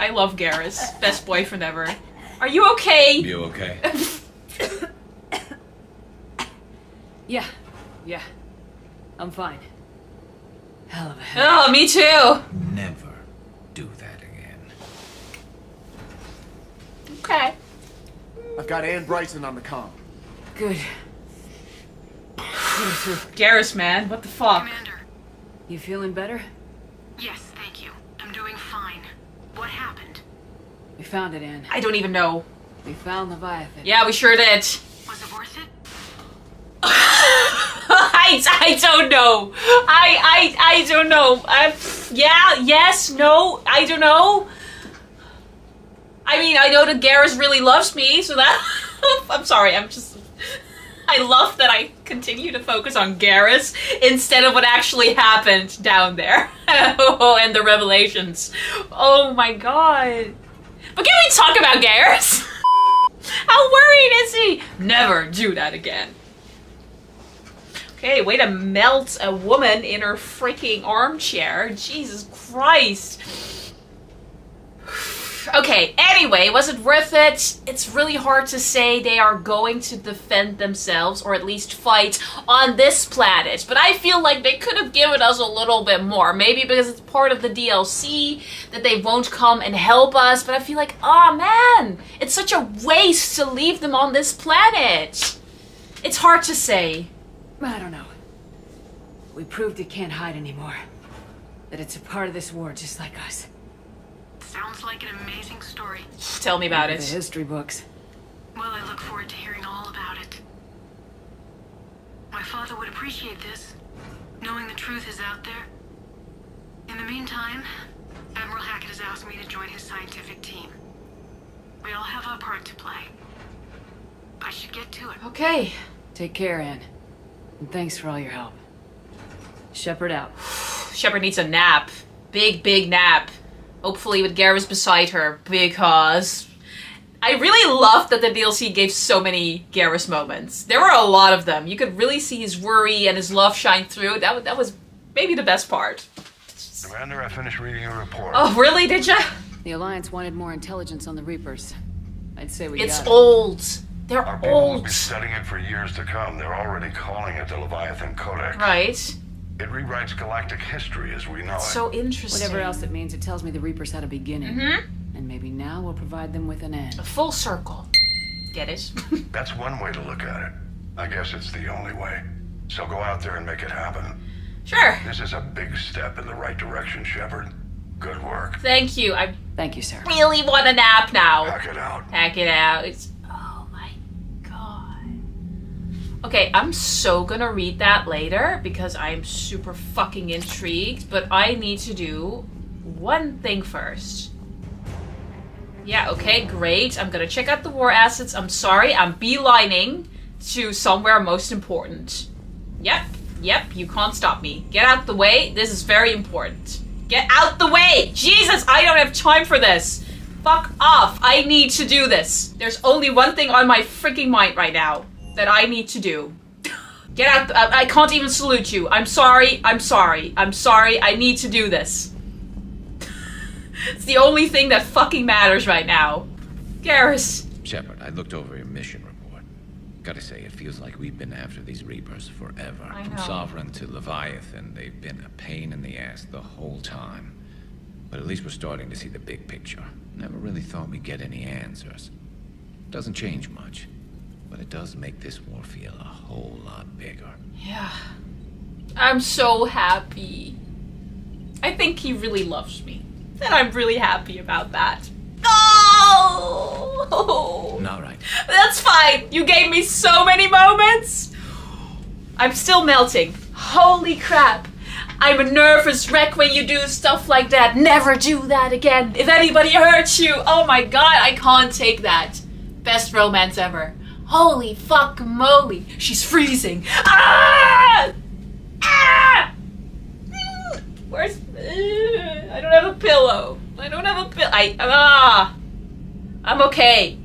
I love Garrus. Best boyfriend ever. Are you okay? You okay? yeah. Yeah. I'm fine. Hell of a head. Oh, me too! Never do that again. Okay. I've got Anne Bryson on the comm. Good. Garrus, man. What the fuck? Commander. You feeling better? Yes, thank you. I'm doing fine. What happened? We found it, Anne. I don't even know. We found Leviathan. Yeah, we sure did. Was it worth it? I I, I don't know. I, I, I don't know. I, yeah, yes, no, I don't know. I mean, I know that Garrus really loves me, so that... I'm sorry, I'm just... I love that I continue to focus on Garrus instead of what actually happened down there. Oh, and the revelations. Oh my god. But can we talk about Garrus? How worried is he? Never do that again. Okay, way to melt a woman in her freaking armchair. Jesus Christ. Okay, anyway, was it worth it? It's really hard to say. They are going to defend themselves, or at least fight, on this planet. But I feel like they could have given us a little bit more. Maybe because it's part of the D L C, that they won't come and help us. But I feel like, oh man, it's such a waste to leave them on this planet. It's hard to say. I don't know. We proved it can't hide anymore. That it's a part of this war just like us. Sounds like an amazing story. Tell me about it. The history books. Well, I look forward to hearing all about it. My father would appreciate this, knowing the truth is out there. In the meantime, Admiral Hackett has asked me to join his scientific team. We all have our part to play. I should get to it. Okay. Take care, Anne. And thanks for all your help. Shepard out. Shepard needs a nap. Big, big nap. Hopefully with Garrus beside her, because I really loved that the D L C gave so many Garrus moments. There were a lot of them. You could really see his worry and his love shine through. That, that was maybe the best part. Commander, I finished reading your report. Oh, really? Did ya? The Alliance wanted more intelligence on the Reapers. I'd say we It's got it. old. They're Our old. People will be studying it for years to come. They're already calling it the Leviathan Codex. Right. It rewrites galactic history as we know it. So interesting. Whatever else it means, it tells me the Reapers had a beginning. Mm-hmm. And maybe now we'll provide them with an end. A full circle. Get it? That's one way to look at it. I guess it's the only way. So go out there and make it happen. Sure. This is a big step in the right direction, Shepard. Good work. Thank you. I Thank you, sir. Really want a nap now. Hack it out. Hack it out. It's Okay, I'm so gonna read that later because I'm super fucking intrigued, but I need to do one thing first. Yeah, okay, great. I'm gonna check out the war assets. I'm sorry, I'm beelining to somewhere most important. Yep, yep, you can't stop me. Get out the way. This is very important. Get out the way! Jesus, I don't have time for this. Fuck off. I need to do this. There's only one thing on my freaking mind right now. That I need to do. Get out, I, I can't even salute you. I'm sorry, I'm sorry, I'm sorry, I need to do this. It's the only thing that fucking matters right now. Garrus. Shepard, I looked over your mission report. Gotta say, it feels like we've been after these Reapers forever. I know. From Sovereign to Leviathan, they've been a pain in the ass the whole time. But at least we're starting to see the big picture. Never really thought we'd get any answers. Doesn't change much. But it does make this war feel a whole lot bigger. Yeah. I'm so happy. I think he really loves me. And I'm really happy about that. Oh! Not right. That's fine. You gave me so many moments. I'm still melting. Holy crap. I'm a nervous wreck when you do stuff like that. Never do that again. If anybody hurts you, oh my god, I can't take that. Best romance ever. Holy fuck moly, she's freezing. Ah! Ah! Where's... I don't have a pillow. I don't have a pillow. I... Ah! I'm okay.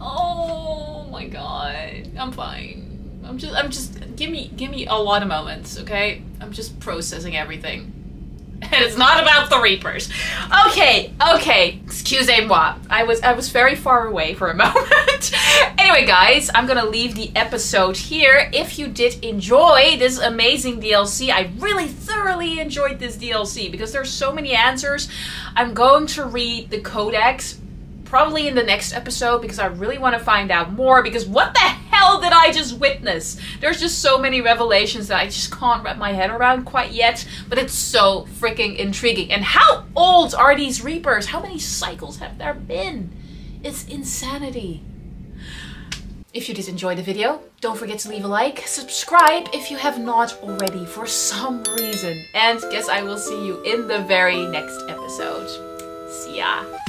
Oh my god. I'm fine. I'm just... I'm just... Give me... Give me a lot of moments, okay? I'm just processing everything. And it's not about the Reapers. Okay, okay. Excusez-moi. I was I was very far away for a moment. Anyway, guys, I'm gonna leave the episode here. If you did enjoy this amazing D L C, I really thoroughly enjoyed this D L C because there's so many answers. I'm going to read the Codex probably in the next episode because I really want to find out more because what the hell did I just witness? There's just so many revelations that I just can't wrap my head around quite yet, but it's so freaking intriguing. And how old are these Reapers? How many cycles have there been? It's insanity. If you did enjoy the video, don't forget to leave a like, subscribe if you have not already for some reason, and guess I will see you in the very next episode. See ya!